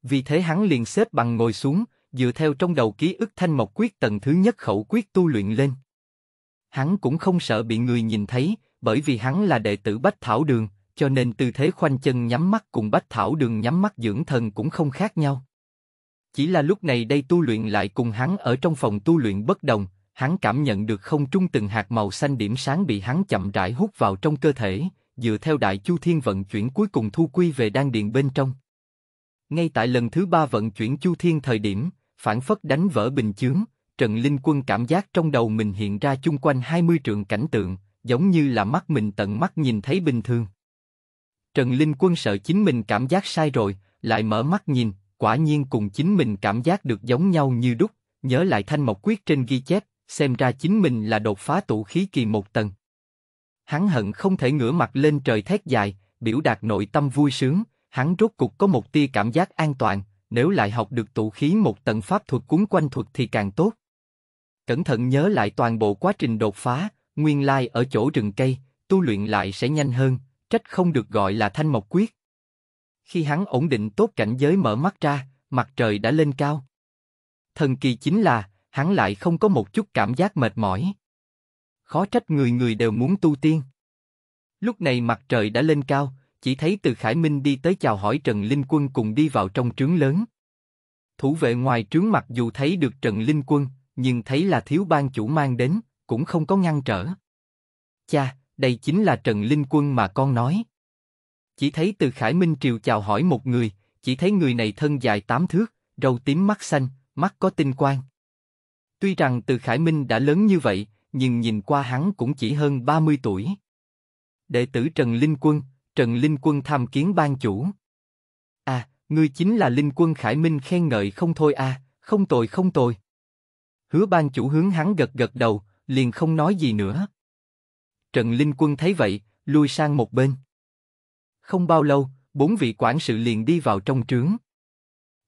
Vì thế hắn liền xếp bằng ngồi xuống, dựa theo trong đầu ký ức Thanh Mộc Quyết tầng thứ nhất khẩu quyết tu luyện lên. Hắn cũng không sợ bị người nhìn thấy, bởi vì hắn là đệ tử Bách Thảo Đường, cho nên tư thế khoanh chân nhắm mắt cùng Bách Thảo Đường nhắm mắt dưỡng thần cũng không khác nhau. Chỉ là lúc này đây tu luyện lại cùng hắn ở trong phòng tu luyện bất đồng, hắn cảm nhận được không trung từng hạt màu xanh điểm sáng bị hắn chậm rãi hút vào trong cơ thể, dựa theo đại chu thiên vận chuyển cuối cùng thu quy về đan điền bên trong. Ngay tại lần thứ ba vận chuyển chu thiên thời điểm, phản phất đánh vỡ bình chướng, Trần Linh Quân cảm giác trong đầu mình hiện ra chung quanh hai mươi trượng cảnh tượng, giống như là mắt mình tận mắt nhìn thấy bình thường. Trần Linh Quân sợ chính mình cảm giác sai rồi, lại mở mắt nhìn, quả nhiên cùng chính mình cảm giác được giống nhau như đúc, nhớ lại Thanh Mộc Quyết trên ghi chép, xem ra chính mình là đột phá tụ khí kỳ một tầng. Hắn hận không thể ngửa mặt lên trời thét dài, biểu đạt nội tâm vui sướng, hắn rốt cục có một tia cảm giác an toàn, nếu lại học được tụ khí một tầng pháp thuật cuốn quanh thuật thì càng tốt. Cẩn thận nhớ lại toàn bộ quá trình đột phá, nguyên lai ở chỗ rừng cây, tu luyện lại sẽ nhanh hơn, trách không được gọi là Thanh Mộc Quyết. Khi hắn ổn định tốt cảnh giới mở mắt ra, mặt trời đã lên cao. Thần kỳ chính là, hắn lại không có một chút cảm giác mệt mỏi. Khó trách người người đều muốn tu tiên. Lúc này mặt trời đã lên cao, chỉ thấy Từ Khải Minh đi tới chào hỏi Trần Linh Quân cùng đi vào trong trướng lớn. Thủ vệ ngoài trướng mặc dù thấy được Trần Linh Quân, nhưng thấy là thiếu ban chủ mang đến, cũng không có ngăn trở. Cha, đây chính là Trần Linh Quân mà con nói. Chỉ thấy Từ Khải Minh triều chào hỏi một người, chỉ thấy người này thân dài tám thước, râu tím mắt xanh, mắt có tinh quang. Tuy rằng Từ Khải Minh đã lớn như vậy, nhưng nhìn qua hắn cũng chỉ hơn ba mươi tuổi. Đệ tử Trần Linh Quân, Trần Linh Quân tham kiến ban chủ. À, ngươi chính là Linh Quân. Khải Minh khen ngợi không thôi. À, không tồi không tồi. Hứa ban chủ hướng hắn gật gật đầu, liền không nói gì nữa. Trần Linh Quân thấy vậy, lui sang một bên. Không bao lâu, bốn vị quản sự liền đi vào trong trướng.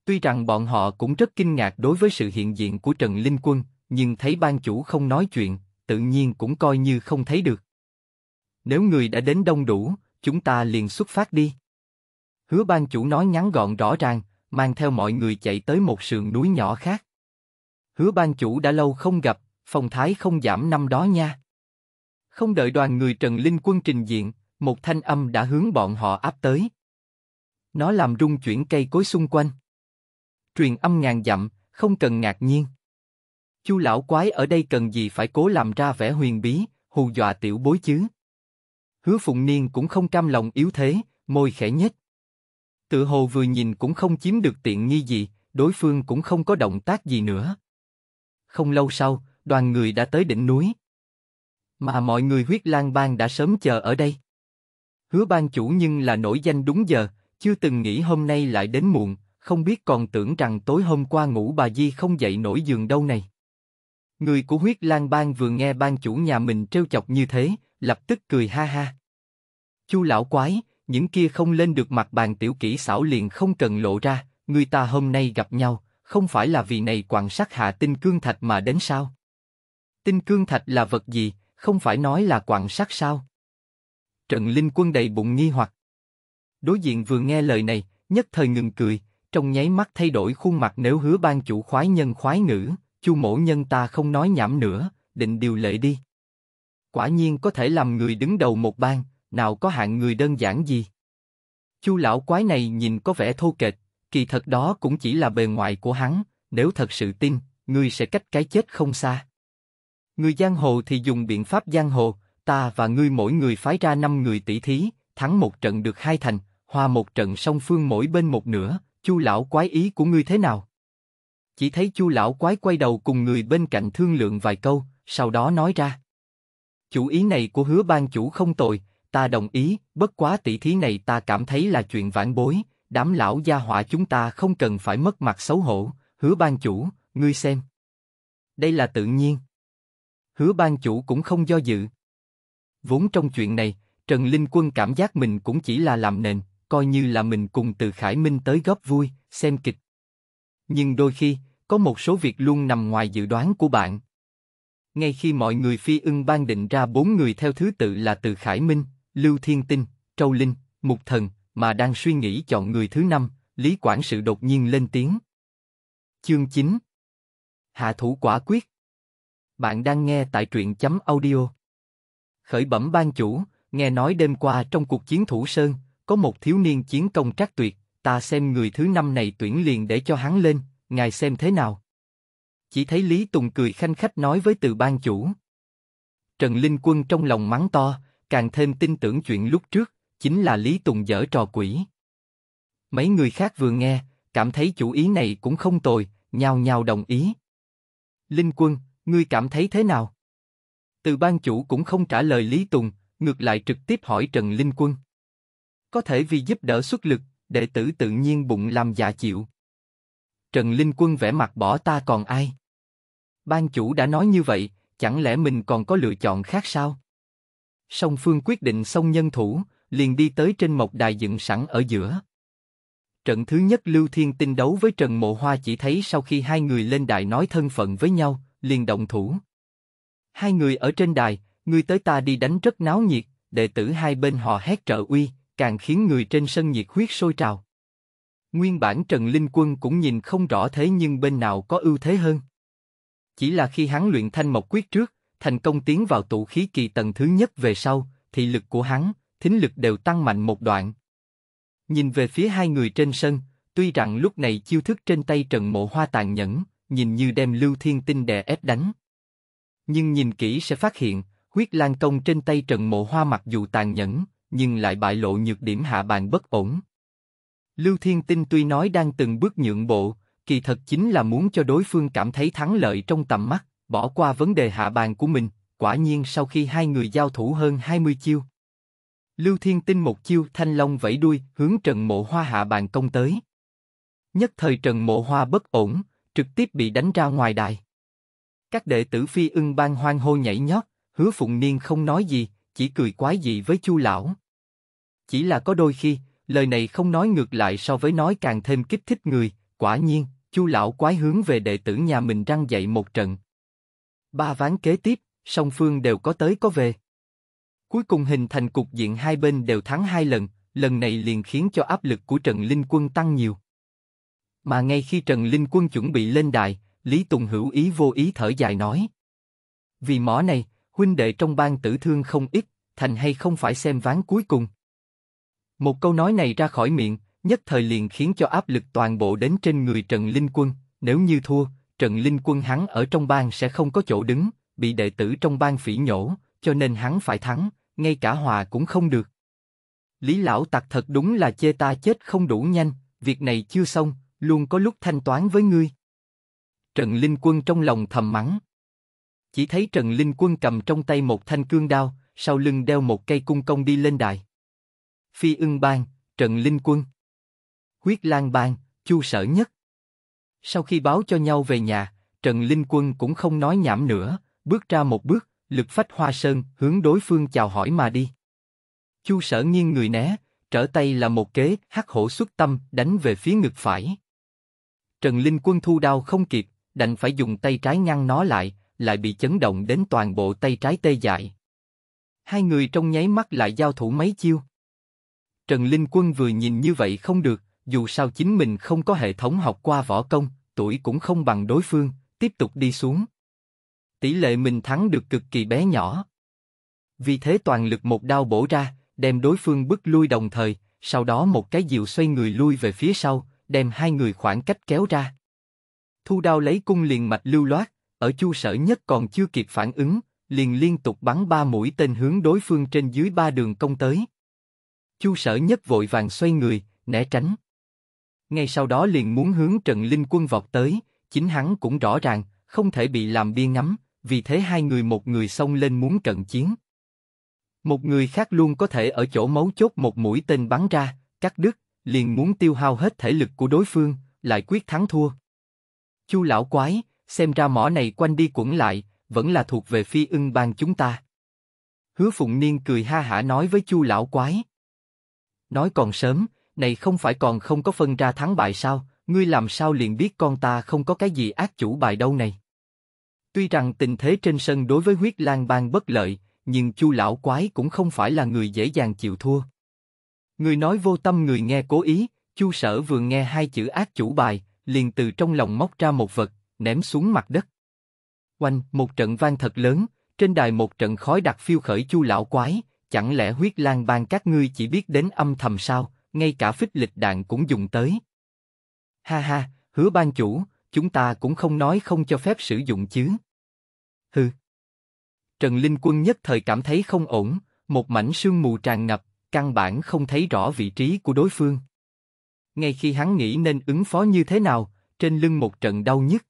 Tuy rằng bọn họ cũng rất kinh ngạc đối với sự hiện diện của Trần Linh Quân, nhưng thấy ban chủ không nói chuyện, tự nhiên cũng coi như không thấy được. Nếu người đã đến đông đủ, chúng ta liền xuất phát đi. Hứa ban chủ nói ngắn gọn rõ ràng, mang theo mọi người chạy tới một sườn núi nhỏ khác. Hứa ban chủ đã lâu không gặp, phong thái không giảm năm đó nha. Không đợi đoàn người Trần Linh Quân trình diện, một thanh âm đã hướng bọn họ áp tới. Nó làm rung chuyển cây cối xung quanh. Truyền âm ngàn dặm, không cần ngạc nhiên. Chu lão quái ở đây cần gì phải cố làm ra vẻ huyền bí, hù dọa tiểu bối chứ. Hứa Phụng Niên cũng không cam lòng yếu thế, môi khẽ nhếch. Tự hồ vừa nhìn cũng không chiếm được tiện nghi gì, đối phương cũng không có động tác gì nữa. Không lâu sau, đoàn người đã tới đỉnh núi. Mà mọi người Huyết Lang Bang đã sớm chờ ở đây. Hứa bang chủ nhưng là nổi danh đúng giờ, chưa từng nghĩ hôm nay lại đến muộn, không biết còn tưởng rằng tối hôm qua ngủ bà Di không dậy nổi giường đâu này. Người của Huyết Lang Bang vừa nghe bang chủ nhà mình trêu chọc như thế, lập tức cười ha ha. Chu lão quái, những kia không lên được mặt bàn tiểu kỹ xảo liền không cần lộ ra, người ta hôm nay gặp nhau, không phải là vì này quan sát hạ tinh cương thạch mà đến sao? Tinh cương thạch là vật gì, không phải nói là quan sát sao? Trần Linh Quân đầy bụng nghi hoặc. Đối diện vừa nghe lời này, nhất thời ngừng cười, trong nháy mắt thay đổi khuôn mặt. Nếu Hứa bang chủ khoái nhân khoái ngữ, Chu mỗ nhân ta không nói nhảm nữa, định điều lệ đi. Quả nhiên có thể làm người đứng đầu một bang, nào có hạng người đơn giản gì. Chu lão quái này nhìn có vẻ thô kệch, kỳ thật đó cũng chỉ là bề ngoài của hắn, nếu thật sự tin, ngươi sẽ cách cái chết không xa. Người giang hồ thì dùng biện pháp giang hồ, ta và ngươi mỗi người phái ra năm người tỷ thí, thắng một trận được hai thành, hòa một trận song phương mỗi bên một nửa, Chu lão quái ý của ngươi thế nào? Chỉ thấy Chu lão quái quay đầu cùng người bên cạnh thương lượng vài câu, sau đó nói ra. Chủ ý này của Hứa bang chủ không tồi, ta đồng ý, bất quá tỷ thí này ta cảm thấy là chuyện vãn bối, đám lão gia hỏa chúng ta không cần phải mất mặt xấu hổ, Hứa bang chủ, ngươi xem. Đây là tự nhiên. Hứa bang chủ cũng không do dự. Vốn trong chuyện này, Trần Linh Quân cảm giác mình cũng chỉ là làm nền, coi như là mình cùng Từ Khải Minh tới góp vui, xem kịch. Nhưng đôi khi, có một số việc luôn nằm ngoài dự đoán của bạn. Ngay khi mọi người Phi Ưng Bang định ra bốn người theo thứ tự là Từ Khải Minh, Lưu Thiên Tinh, Trâu Linh, Mục Thần, mà đang suy nghĩ chọn người thứ năm, Lý Quản sự đột nhiên lên tiếng. Chương chín Hạ thủ quả quyết. Bạn đang nghe tại truyện chấm audio. Khởi bẩm bang chủ, nghe nói đêm qua trong cuộc chiến Thủ Sơn, có một thiếu niên chiến công trác tuyệt, ta xem người thứ năm này tuyển liền để cho hắn lên, ngài xem thế nào? Chỉ thấy Lý Tùng cười khanh khách nói với Từ bang chủ. Trần Linh Quân trong lòng mắng to, càng thêm tin tưởng chuyện lúc trước, chính là Lý Tùng giở trò quỷ. Mấy người khác vừa nghe, cảm thấy chủ ý này cũng không tồi, nhao nhao đồng ý. Linh Quân, ngươi cảm thấy thế nào? Từ bang chủ cũng không trả lời Lý Tùng, ngược lại trực tiếp hỏi Trần Linh Quân. Có thể vì giúp đỡ xuất lực, đệ tử tự nhiên bụng làm dạ chịu. Trần Linh Quân vẻ mặt bỏ ta còn ai? Bang chủ đã nói như vậy, chẳng lẽ mình còn có lựa chọn khác sao? Song phương quyết định xong nhân thủ, liền đi tới trên mộc đài dựng sẵn ở giữa. Trận thứ nhất Lưu Thiên Tinh đấu với Trần Mộ Hoa, chỉ thấy sau khi hai người lên đài nói thân phận với nhau, liền động thủ. Hai người ở trên đài, ngươi tới ta đi đánh rất náo nhiệt, đệ tử hai bên họ hét trợ uy, càng khiến người trên sân nhiệt huyết sôi trào. Nguyên bản Trần Linh Quân cũng nhìn không rõ thế nhưng bên nào có ưu thế hơn. Chỉ là khi hắn luyện Thanh Mộc Quyết trước, thành công tiến vào tụ khí kỳ tầng thứ nhất về sau, thị lực của hắn, thính lực đều tăng mạnh một đoạn. Nhìn về phía hai người trên sân, tuy rằng lúc này chiêu thức trên tay Trần Mộ Hoa tàn nhẫn, nhìn như đem Lưu Thiên Tinh đè ép đánh. Nhưng nhìn kỹ sẽ phát hiện, huyết lan công trên tay Trần Mộ Hoa mặc dù tàn nhẫn, nhưng lại bại lộ nhược điểm hạ bàn bất ổn. Lưu Thiên Tinh tuy nói đang từng bước nhượng bộ, kỳ thật chính là muốn cho đối phương cảm thấy thắng lợi trong tầm mắt, bỏ qua vấn đề hạ bàn của mình. Quả nhiên sau khi hai người giao thủ hơn hai mươi chiêu, Lưu Thiên Tinh một chiêu thanh long vẫy đuôi hướng Trần Mộ Hoa hạ bàn công tới. Nhất thời Trần Mộ Hoa bất ổn, trực tiếp bị đánh ra ngoài đài. Các đệ tử Phi Ưng Bang hoan hô nhảy nhót, Hứa Phụng Niên không nói gì, chỉ cười quái dị với Chu lão. Chỉ là có đôi khi, lời này không nói ngược lại so với nói càng thêm kích thích người. Quả nhiên, Chu lão quái hướng về đệ tử nhà mình răng dạy một trận. Ba ván kế tiếp, song phương đều có tới có về. Cuối cùng hình thành cục diện hai bên đều thắng hai lần, lần này liền khiến cho áp lực của Trần Linh Quân tăng nhiều. Mà ngay khi Trần Linh Quân chuẩn bị lên đài, Lý Tùng hữu ý vô ý thở dài nói. Vì mỏ này, huynh đệ trong bang tử thương không ít, thành hay không phải xem ván cuối cùng. Một câu nói này ra khỏi miệng, nhất thời liền khiến cho áp lực toàn bộ đến trên người Trần Linh Quân, nếu như thua, Trần Linh Quân hắn ở trong bang sẽ không có chỗ đứng, bị đệ tử trong bang phỉ nhổ, cho nên hắn phải thắng, ngay cả hòa cũng không được. Lý lão tặc thật đúng là chê ta chết không đủ nhanh, việc này chưa xong, luôn có lúc thanh toán với ngươi. Trần Linh Quân trong lòng thầm mắng. Chỉ thấy Trần Linh Quân cầm trong tay một thanh cương đao, sau lưng đeo một cây cung công đi lên đài. Phi Ưng Bang, Trần Linh Quân. Huyết Lan Bang, Chu Sở Nhất. Sau khi báo cho nhau về nhà, Trần Linh Quân cũng không nói nhảm nữa, bước ra một bước, lực phách Hoa Sơn, hướng đối phương chào hỏi mà đi. Chu Sở nghiêng người né, trở tay là một kế, hắc hổ xuất tâm, đánh về phía ngực phải. Trần Linh Quân thu đao không kịp, đành phải dùng tay trái ngăn nó lại, lại bị chấn động đến toàn bộ tay trái tê dại. Hai người trong nháy mắt lại giao thủ mấy chiêu. Trần Linh Quân vừa nhìn như vậy không được, dù sao chính mình không có hệ thống học qua võ công, tuổi cũng không bằng đối phương, tiếp tục đi xuống. Tỷ lệ mình thắng được cực kỳ bé nhỏ. Vì thế toàn lực một đao bổ ra, đem đối phương bức lui đồng thời, sau đó một cái diều xoay người lui về phía sau, đem hai người khoảng cách kéo ra. Thu đao lấy cung liền mạch lưu loát, ở Chu Sở Nhất còn chưa kịp phản ứng, liền liên tục bắn ba mũi tên hướng đối phương trên dưới ba đường công tới. Chu Sở Nhất vội vàng xoay người, né tránh. Ngay sau đó liền muốn hướng Trần Linh Quân vọt tới, chính hắn cũng rõ ràng, không thể bị làm biên ngắm, vì thế hai người một người xông lên muốn cận chiến. Một người khác luôn có thể ở chỗ mấu chốt một mũi tên bắn ra, cắt đứt, liền muốn tiêu hao hết thể lực của đối phương, lại quyết thắng thua. Chu lão quái, xem ra mỏ này quanh đi quẩn lại, vẫn là thuộc về Phi Ưng Bang chúng ta. Hứa Phụng Niên cười ha hả nói với Chu lão quái. Nói còn sớm, này không phải còn không có phân ra thắng bại sao, ngươi làm sao liền biết con ta không có cái gì ác chủ bài đâu này. Tuy rằng tình thế trên sân đối với Huyết Lang Bang bất lợi, nhưng Chu lão quái cũng không phải là người dễ dàng chịu thua. Người nói vô tâm người nghe cố ý, Chu Sở vừa nghe hai chữ ác chủ bài, liền từ trong lòng móc ra một vật, ném xuống mặt đất. Oanh, một trận vang thật lớn, trên đài một trận khói đặc phiêu khởi. Chu lão quái, chẳng lẽ Huyết Lang Bang các ngươi chỉ biết đến âm thầm sao, ngay cả phích lịch đạn cũng dùng tới. Ha ha, Hứa Bang Chủ, chúng ta cũng không nói không cho phép sử dụng chứ. Hừ. Trần Linh Quân nhất thời cảm thấy không ổn, một mảnh sương mù tràn ngập, căn bản không thấy rõ vị trí của đối phương. Ngay khi hắn nghĩ nên ứng phó như thế nào, trên lưng một trận đau nhức.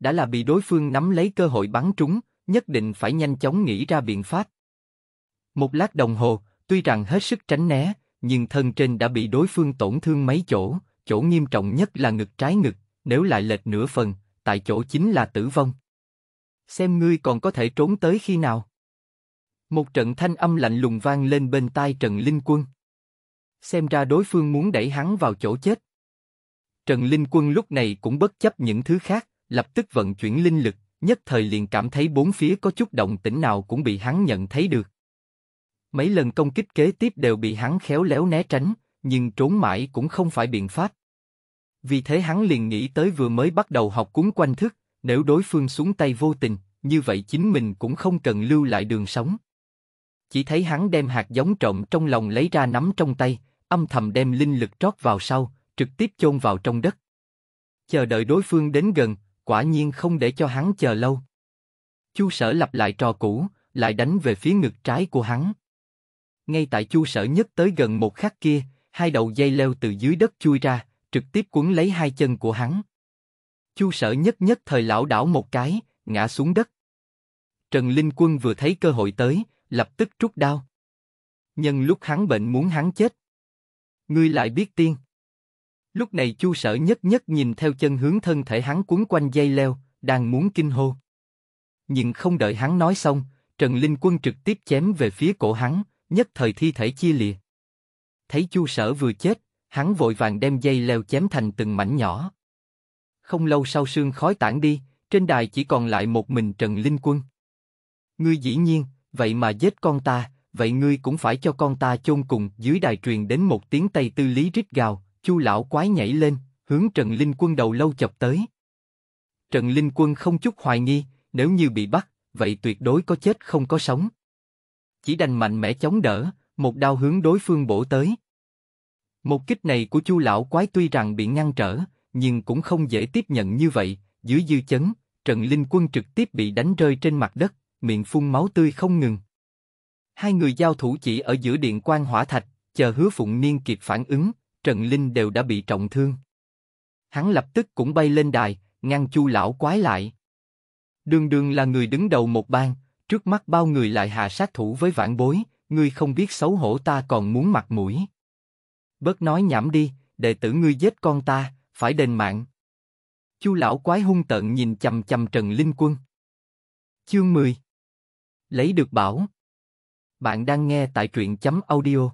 Đã là bị đối phương nắm lấy cơ hội bắn trúng, nhất định phải nhanh chóng nghĩ ra biện pháp. Một lát đồng hồ, tuy rằng hết sức tránh né, nhưng thân trên đã bị đối phương tổn thương mấy chỗ, chỗ nghiêm trọng nhất là ngực trái ngực, nếu lại lệch nửa phần, tại chỗ chính là tử vong. Xem ngươi còn có thể trốn tới khi nào. Một trận thanh âm lạnh lùng vang lên bên tai Trần Linh Quân. Xem ra đối phương muốn đẩy hắn vào chỗ chết. Trần Linh Quân lúc này cũng bất chấp những thứ khác, lập tức vận chuyển linh lực, nhất thời liền cảm thấy bốn phía có chút động tĩnh nào cũng bị hắn nhận thấy được. Mấy lần công kích kế tiếp đều bị hắn khéo léo né tránh, nhưng trốn mãi cũng không phải biện pháp. Vì thế hắn liền nghĩ tới vừa mới bắt đầu học cuốn quanh thức, nếu đối phương xuống tay vô tình, như vậy chính mình cũng không cần lưu lại đường sống. Chỉ thấy hắn đem hạt giống trộm trong lòng lấy ra nắm trong tay, âm thầm đem linh lực trót vào sau, trực tiếp chôn vào trong đất. Chờ đợi đối phương đến gần, quả nhiên không để cho hắn chờ lâu. Chu Sở lặp lại trò cũ, lại đánh về phía ngực trái của hắn. Ngay tại Chu Sở Nhất tới gần một khắc kia, hai đầu dây leo từ dưới đất chui ra, trực tiếp quấn lấy hai chân của hắn. Chu Sở Nhất nhất thời lảo đảo một cái, ngã xuống đất. Trần Linh Quân vừa thấy cơ hội tới, lập tức rút đao. Nhân lúc hắn bệnh muốn hắn chết. Ngươi lại biết tiên. Lúc này Chu Sở Nhất nhất nhìn theo chân hướng thân thể hắn quấn quanh dây leo, đang muốn kinh hô. Nhưng không đợi hắn nói xong, Trần Linh Quân trực tiếp chém về phía cổ hắn, nhất thời thi thể chia lìa. Thấy Chu Sở vừa chết, hắn vội vàng đem dây leo chém thành từng mảnh nhỏ. Không lâu sau sương khói tản đi, trên đài chỉ còn lại một mình Trần Linh Quân. Ngươi dĩ nhiên, vậy mà giết con ta, vậy ngươi cũng phải cho con ta chôn cùng. Dưới đài truyền đến một tiếng Tây Tư Lý rít gào, Chu lão quái nhảy lên, hướng Trần Linh Quân đầu lâu chọc tới. Trần Linh Quân không chút hoài nghi, nếu như bị bắt, vậy tuyệt đối có chết không có sống. chỉ đành mạnh mẽ chống đỡ, một đao hướng đối phương bổ tới. Một kích này của Chu lão quái tuy rằng bị ngăn trở, nhưng cũng không dễ tiếp nhận như vậy, dưới dư chấn, Trần Linh Quân trực tiếp bị đánh rơi trên mặt đất, miệng phun máu tươi không ngừng. Hai người giao thủ chỉ ở giữa điện quan hỏa thạch, chờ Hứa Phụng Niên kịp phản ứng, Trần Linh đều đã bị trọng thương. Hắn lập tức cũng bay lên đài, ngăn Chu lão quái lại. Đường đường là người đứng đầu một bang, trước mắt bao người lại hạ sát thủ với vãn bối, ngươi không biết xấu hổ ta còn muốn mặt mũi. Bớt nói nhảm đi, đệ tử ngươi giết con ta, phải đền mạng. Chu lão quái hung tợn nhìn chằm chằm Trần Linh Quân. Chương mười. Lấy được bảo. Bạn đang nghe tại truyện chấm audio.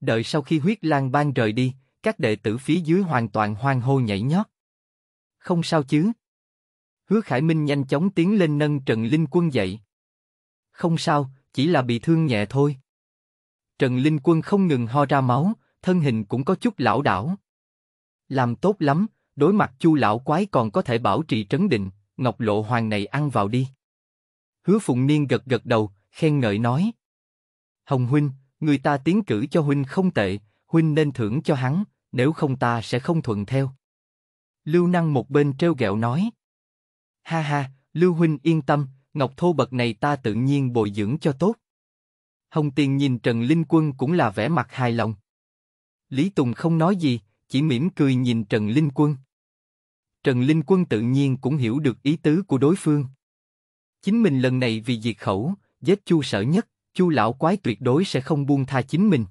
Đợi sau khi Huyết Lan Bang rời đi, các đệ tử phía dưới hoàn toàn hoang hô nhảy nhót. Không sao chứ? Hứa Khải Minh nhanh chóng tiến lên nâng Trần Linh Quân dậy. Không sao, chỉ là bị thương nhẹ thôi. Trần Linh Quân không ngừng ho ra máu, thân hình cũng có chút lảo đảo. Làm tốt lắm, đối mặt Chu lão quái còn có thể bảo trì trấn định, Ngọc Lộ Hoàng này ăn vào đi. Hứa Phụng Niên gật gật đầu, khen ngợi nói. Hồng huynh, người ta tiến cử cho huynh không tệ, huynh nên thưởng cho hắn, nếu không ta sẽ không thuận theo. Lưu Năng một bên trêu ghẹo nói. Ha ha, Lưu huynh yên tâm, ngọc thô bậc này ta tự nhiên bồi dưỡng cho tốt. Hồng Tiền nhìn Trần Linh Quân cũng là vẻ mặt hài lòng. Lý Tùng không nói gì, chỉ mỉm cười nhìn Trần Linh Quân. Trần Linh Quân tự nhiên cũng hiểu được ý tứ của đối phương. Chính mình lần này vì diệt khẩu, giết Chu Sở Nhất, Chu lão quái tuyệt đối sẽ không buông tha chính mình.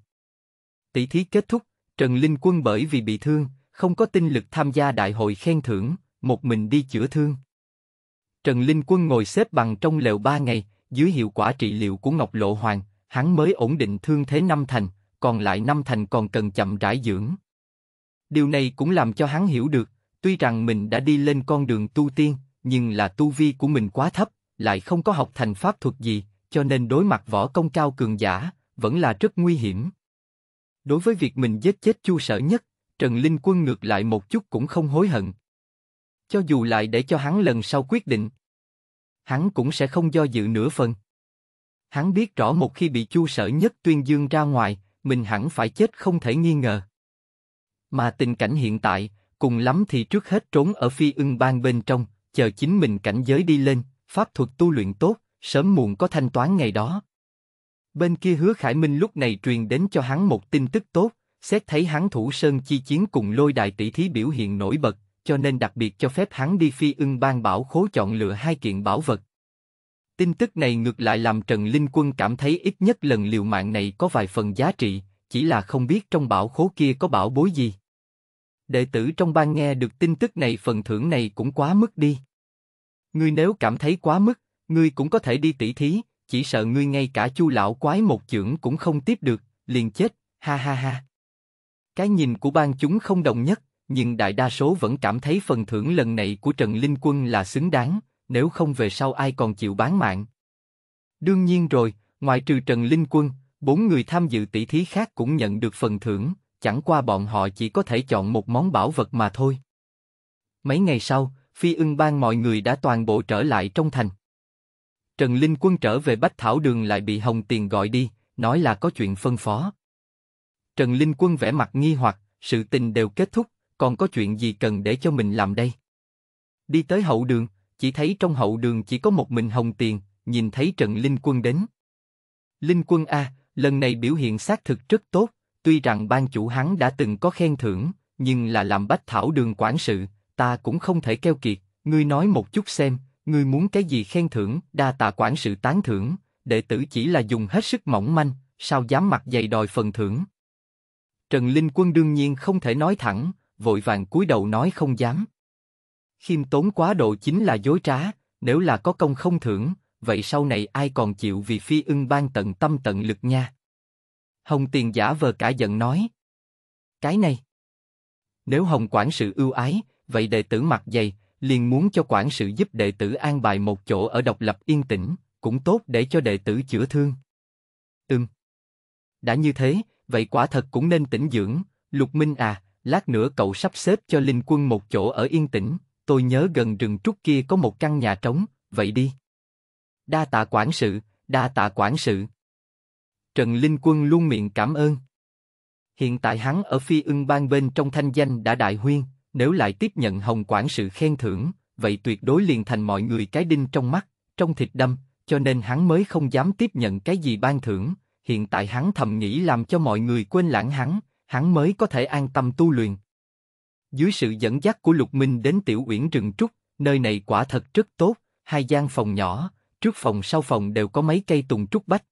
Tỷ thí kết thúc, Trần Linh Quân bởi vì bị thương, không có tinh lực tham gia đại hội khen thưởng, một mình đi chữa thương. Trần Linh Quân ngồi xếp bằng trong lều ba ngày, dưới hiệu quả trị liệu của Ngọc Lộ Hoàng, hắn mới ổn định thương thế năm thành, còn lại năm thành còn cần chậm rãi dưỡng. Điều này cũng làm cho hắn hiểu được, tuy rằng mình đã đi lên con đường tu tiên, nhưng là tu vi của mình quá thấp, lại không có học thành pháp thuật gì, cho nên đối mặt võ công cao cường giả, vẫn là rất nguy hiểm. Đối với việc mình giết chết Chu Sở Nhất, Trần Linh Quân ngược lại một chút cũng không hối hận. Cho dù lại để cho hắn lần sau quyết định, hắn cũng sẽ không do dự nửa phần. Hắn biết rõ một khi bị Chu Sở Nhất tuyên dương ra ngoài, mình hẳn phải chết không thể nghi ngờ. Mà tình cảnh hiện tại, cùng lắm thì trước hết trốn ở Phi Ưng Bang bên trong, chờ chính mình cảnh giới đi lên, pháp thuật tu luyện tốt, sớm muộn có thanh toán ngày đó. Bên kia Hứa Khải Minh lúc này truyền đến cho hắn một tin tức tốt, xét thấy hắn thủ sơn chi chiến cùng lôi đài tỷ thí biểu hiện nổi bật, cho nên đặc biệt cho phép hắn đi Phi Ưng Bang bảo khố chọn lựa hai kiện bảo vật. Tin tức này ngược lại làm Trần Linh Quân cảm thấy ít nhất lần liều mạng này có vài phần giá trị, chỉ là không biết trong bảo khố kia có bảo bối gì. Đệ tử trong bang nghe được tin tức này, phần thưởng này cũng quá mức đi. Ngươi nếu cảm thấy quá mức, ngươi cũng có thể đi tỉ thí, chỉ sợ ngươi ngay cả Chu lão quái một chưởng cũng không tiếp được, liền chết, ha ha ha. Cái nhìn của bang chúng không đồng nhất, nhưng đại đa số vẫn cảm thấy phần thưởng lần này của Trần Linh Quân là xứng đáng, nếu không về sau ai còn chịu bán mạng. Đương nhiên rồi, ngoại trừ Trần Linh Quân, bốn người tham dự tỉ thí khác cũng nhận được phần thưởng, chẳng qua bọn họ chỉ có thể chọn một món bảo vật mà thôi. Mấy ngày sau, Phi Ưng Bang mọi người đã toàn bộ trở lại trong thành. Trần Linh Quân trở về Bách Thảo Đường lại bị Hồng Tiền gọi đi, nói là có chuyện phân phó. Trần Linh Quân vẻ mặt nghi hoặc, sự tình đều kết thúc, còn có chuyện gì cần để cho mình làm đây? Đi tới hậu đường, chỉ thấy trong hậu đường chỉ có một mình Hồng Tiền, nhìn thấy Trần Linh Quân đến. Linh Quân a, lần này biểu hiện xác thực rất tốt, tuy rằng ban chủ hắn đã từng có khen thưởng, nhưng là làm Bách Thảo Đường quản sự, ta cũng không thể keo kiệt, ngươi nói một chút xem, ngươi muốn cái gì khen thưởng? Đa tạ quản sự tán thưởng, đệ tử chỉ là dùng hết sức mỏng manh, sao dám mặt dày đòi phần thưởng. Trần Linh Quân đương nhiên không thể nói thẳng, vội vàng cúi đầu nói không dám. Khiêm tốn quá độ chính là dối trá, nếu là có công không thưởng, vậy sau này ai còn chịu vì Phi Ưng Bang tận tâm tận lực nha. Hồng Tiền giả vờ cả giận nói. Cái này, nếu Hồng quản sự ưu ái, vậy đệ tử mặt dày, liền muốn cho quản sự giúp đệ tử an bài một chỗ ở độc lập yên tĩnh, cũng tốt để cho đệ tử chữa thương. Ừm. Đã như thế, vậy quả thật cũng nên tĩnh dưỡng, Lục Minh à, lát nữa cậu sắp xếp cho Linh Quân một chỗ ở yên tĩnh, tôi nhớ gần rừng trúc kia có một căn nhà trống, vậy đi. Đa tạ quản sự, đa tạ quản sự. Trần Linh Quân luôn miệng cảm ơn. Hiện tại hắn ở Phi Ưng Bang bên trong thanh danh đã đại huyên, nếu lại tiếp nhận Hồng Quản sự khen thưởng, vậy tuyệt đối liền thành mọi người cái đinh trong mắt, trong thịt đâm, cho nên hắn mới không dám tiếp nhận cái gì ban thưởng. Hiện tại hắn thầm nghĩ làm cho mọi người quên lãng hắn, hắn mới có thể an tâm tu luyện. Dưới sự dẫn dắt của Lục Minh đến tiểu uyển rừng trúc, nơi này quả thật rất tốt, hai gian phòng nhỏ, trước phòng sau phòng đều có mấy cây tùng trúc bách.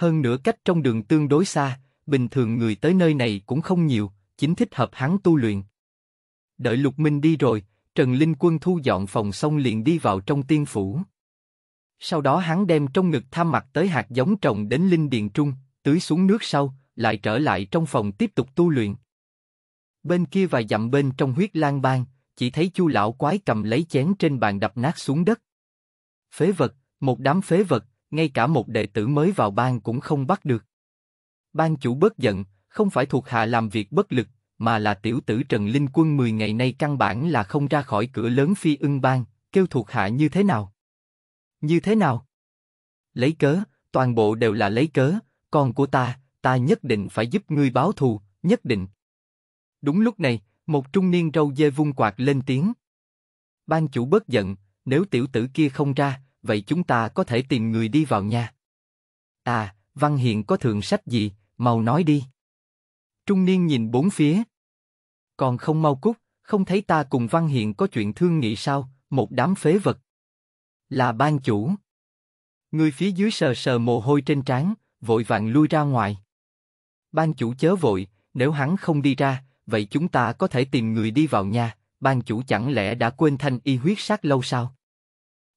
Hơn nữa cách trong đường tương đối xa, bình thường người tới nơi này cũng không nhiều, chính thích hợp hắn tu luyện. Đợi Lục Minh đi rồi, Trần Linh Quân thu dọn phòng xong liền đi vào trong tiên phủ. Sau đó hắn đem trong ngực tham mặt tới hạt giống trồng đến linh điền trung, tưới xuống nước sau, lại trở lại trong phòng tiếp tục tu luyện. Bên kia vài dặm bên trong Huyết Lan Bang, chỉ thấy Chu lão quái cầm lấy chén trên bàn đập nát xuống đất. Phế vật, một đám phế vật, ngay cả một đệ tử mới vào bang cũng không bắt được. Bang chủ bớt giận, không phải thuộc hạ làm việc bất lực, mà là tiểu tử Trần Linh Quân mười ngày nay căn bản là không ra khỏi cửa lớn Phi Ưng Bang, kêu thuộc hạ như thế nào? Như thế nào? Lấy cớ, toàn bộ đều là lấy cớ, con của ta, ta nhất định phải giúp ngươi báo thù, nhất định. Đúng lúc này, một trung niên râu dê vung quạt lên tiếng. Bang chủ bớt giận, nếu tiểu tử kia không ra, vậy chúng ta có thể tìm người đi vào nha. À, Văn Hiền có thượng sách gì, mau nói đi. Trung niên nhìn bốn phía. Còn không mau cút, không thấy ta cùng Văn Hiền có chuyện thương nghị sao, một đám phế vật. Là ban chủ. Người phía dưới sờ sờ mồ hôi trên trán, vội vàng lui ra ngoài. Ban chủ chớ vội, nếu hắn không đi ra, vậy chúng ta có thể tìm người đi vào nhà, ban chủ chẳng lẽ đã quên thanh y huyết sát lâu sao?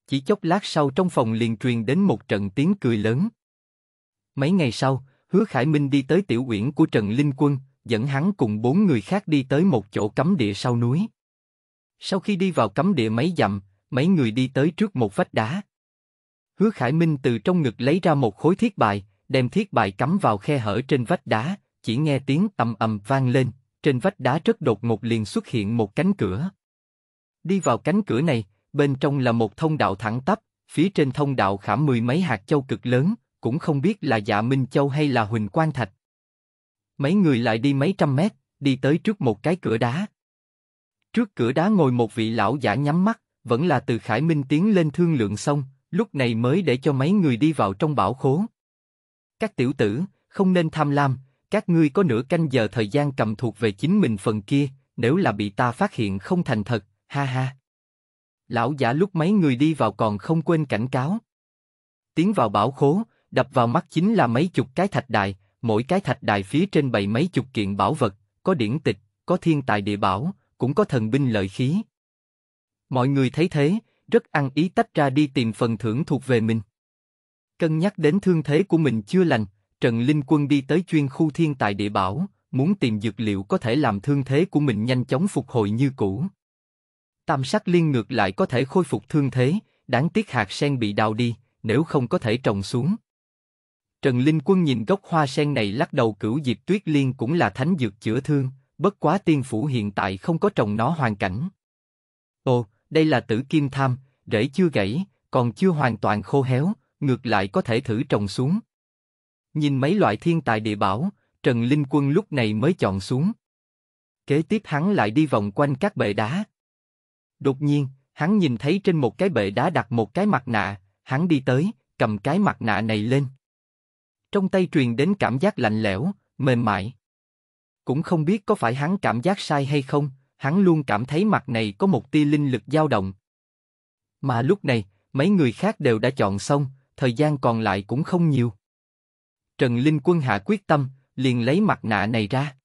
Chỉ chốc lát sau trong phòng liền truyền đến một trận tiếng cười lớn. Mấy ngày sau, Hứa Khải Minh đi tới tiểu uyển của Trần Linh Quân, dẫn hắn cùng bốn người khác đi tới một chỗ cấm địa sau núi. Sau khi đi vào cấm địa mấy dặm, mấy người đi tới trước một vách đá. Hứa Khải Minh từ trong ngực lấy ra một khối thiết bài, đem thiết bài cắm vào khe hở trên vách đá, chỉ nghe tiếng ầm ầm vang lên, trên vách đá rất đột ngột liền xuất hiện một cánh cửa. Đi vào cánh cửa này, bên trong là một thông đạo thẳng tắp, phía trên thông đạo khảm mười mấy hạt châu cực lớn, cũng không biết là dạ minh châu hay là huỳnh quang thạch. Mấy người lại đi mấy trăm mét, đi tới trước một cái cửa đá. Trước cửa đá ngồi một vị lão giả nhắm mắt, vẫn là từ Khải Minh tiến lên thương lượng xong, lúc này mới để cho mấy người đi vào trong bảo khố. Các tiểu tử, không nên tham lam, các ngươi có nửa canh giờ thời gian cầm thuộc về chính mình phần kia, nếu là bị ta phát hiện không thành thật, ha ha. Lão giả lúc mấy người đi vào còn không quên cảnh cáo. Tiến vào bảo khố, đập vào mắt chính là mấy chục cái thạch đài, mỗi cái thạch đài phía trên bày mấy chục kiện bảo vật, có điển tịch, có thiên tài địa bảo, cũng có thần binh lợi khí. Mọi người thấy thế, rất ăn ý tách ra đi tìm phần thưởng thuộc về mình. Cân nhắc đến thương thế của mình chưa lành, Trần Linh Quân đi tới chuyên khu thiên tài địa bảo, muốn tìm dược liệu có thể làm thương thế của mình nhanh chóng phục hồi như cũ. Tam sắc liên ngược lại có thể khôi phục thương thế, đáng tiếc hạt sen bị đào đi, nếu không có thể trồng xuống. Trần Linh Quân nhìn gốc hoa sen này lắc đầu, cửu diệp tuyết liên cũng là thánh dược chữa thương, bất quá tiên phủ hiện tại không có trồng nó hoàn cảnh. Ồ, đây là tử kim tham, rễ chưa gãy, còn chưa hoàn toàn khô héo, ngược lại có thể thử trồng xuống. Nhìn mấy loại thiên tài địa bảo, Trần Linh Quân lúc này mới chọn xuống. Kế tiếp hắn lại đi vòng quanh các bệ đá. Đột nhiên, hắn nhìn thấy trên một cái bệ đá đặt một cái mặt nạ, hắn đi tới, cầm cái mặt nạ này lên. Trong tay truyền đến cảm giác lạnh lẽo, mềm mại. Cũng không biết có phải hắn cảm giác sai hay không, hắn luôn cảm thấy mặt này có một tia linh lực dao động. Mà lúc này, mấy người khác đều đã chọn xong, thời gian còn lại cũng không nhiều. Trần Linh Quân hạ quyết tâm, liền lấy mặt nạ này ra.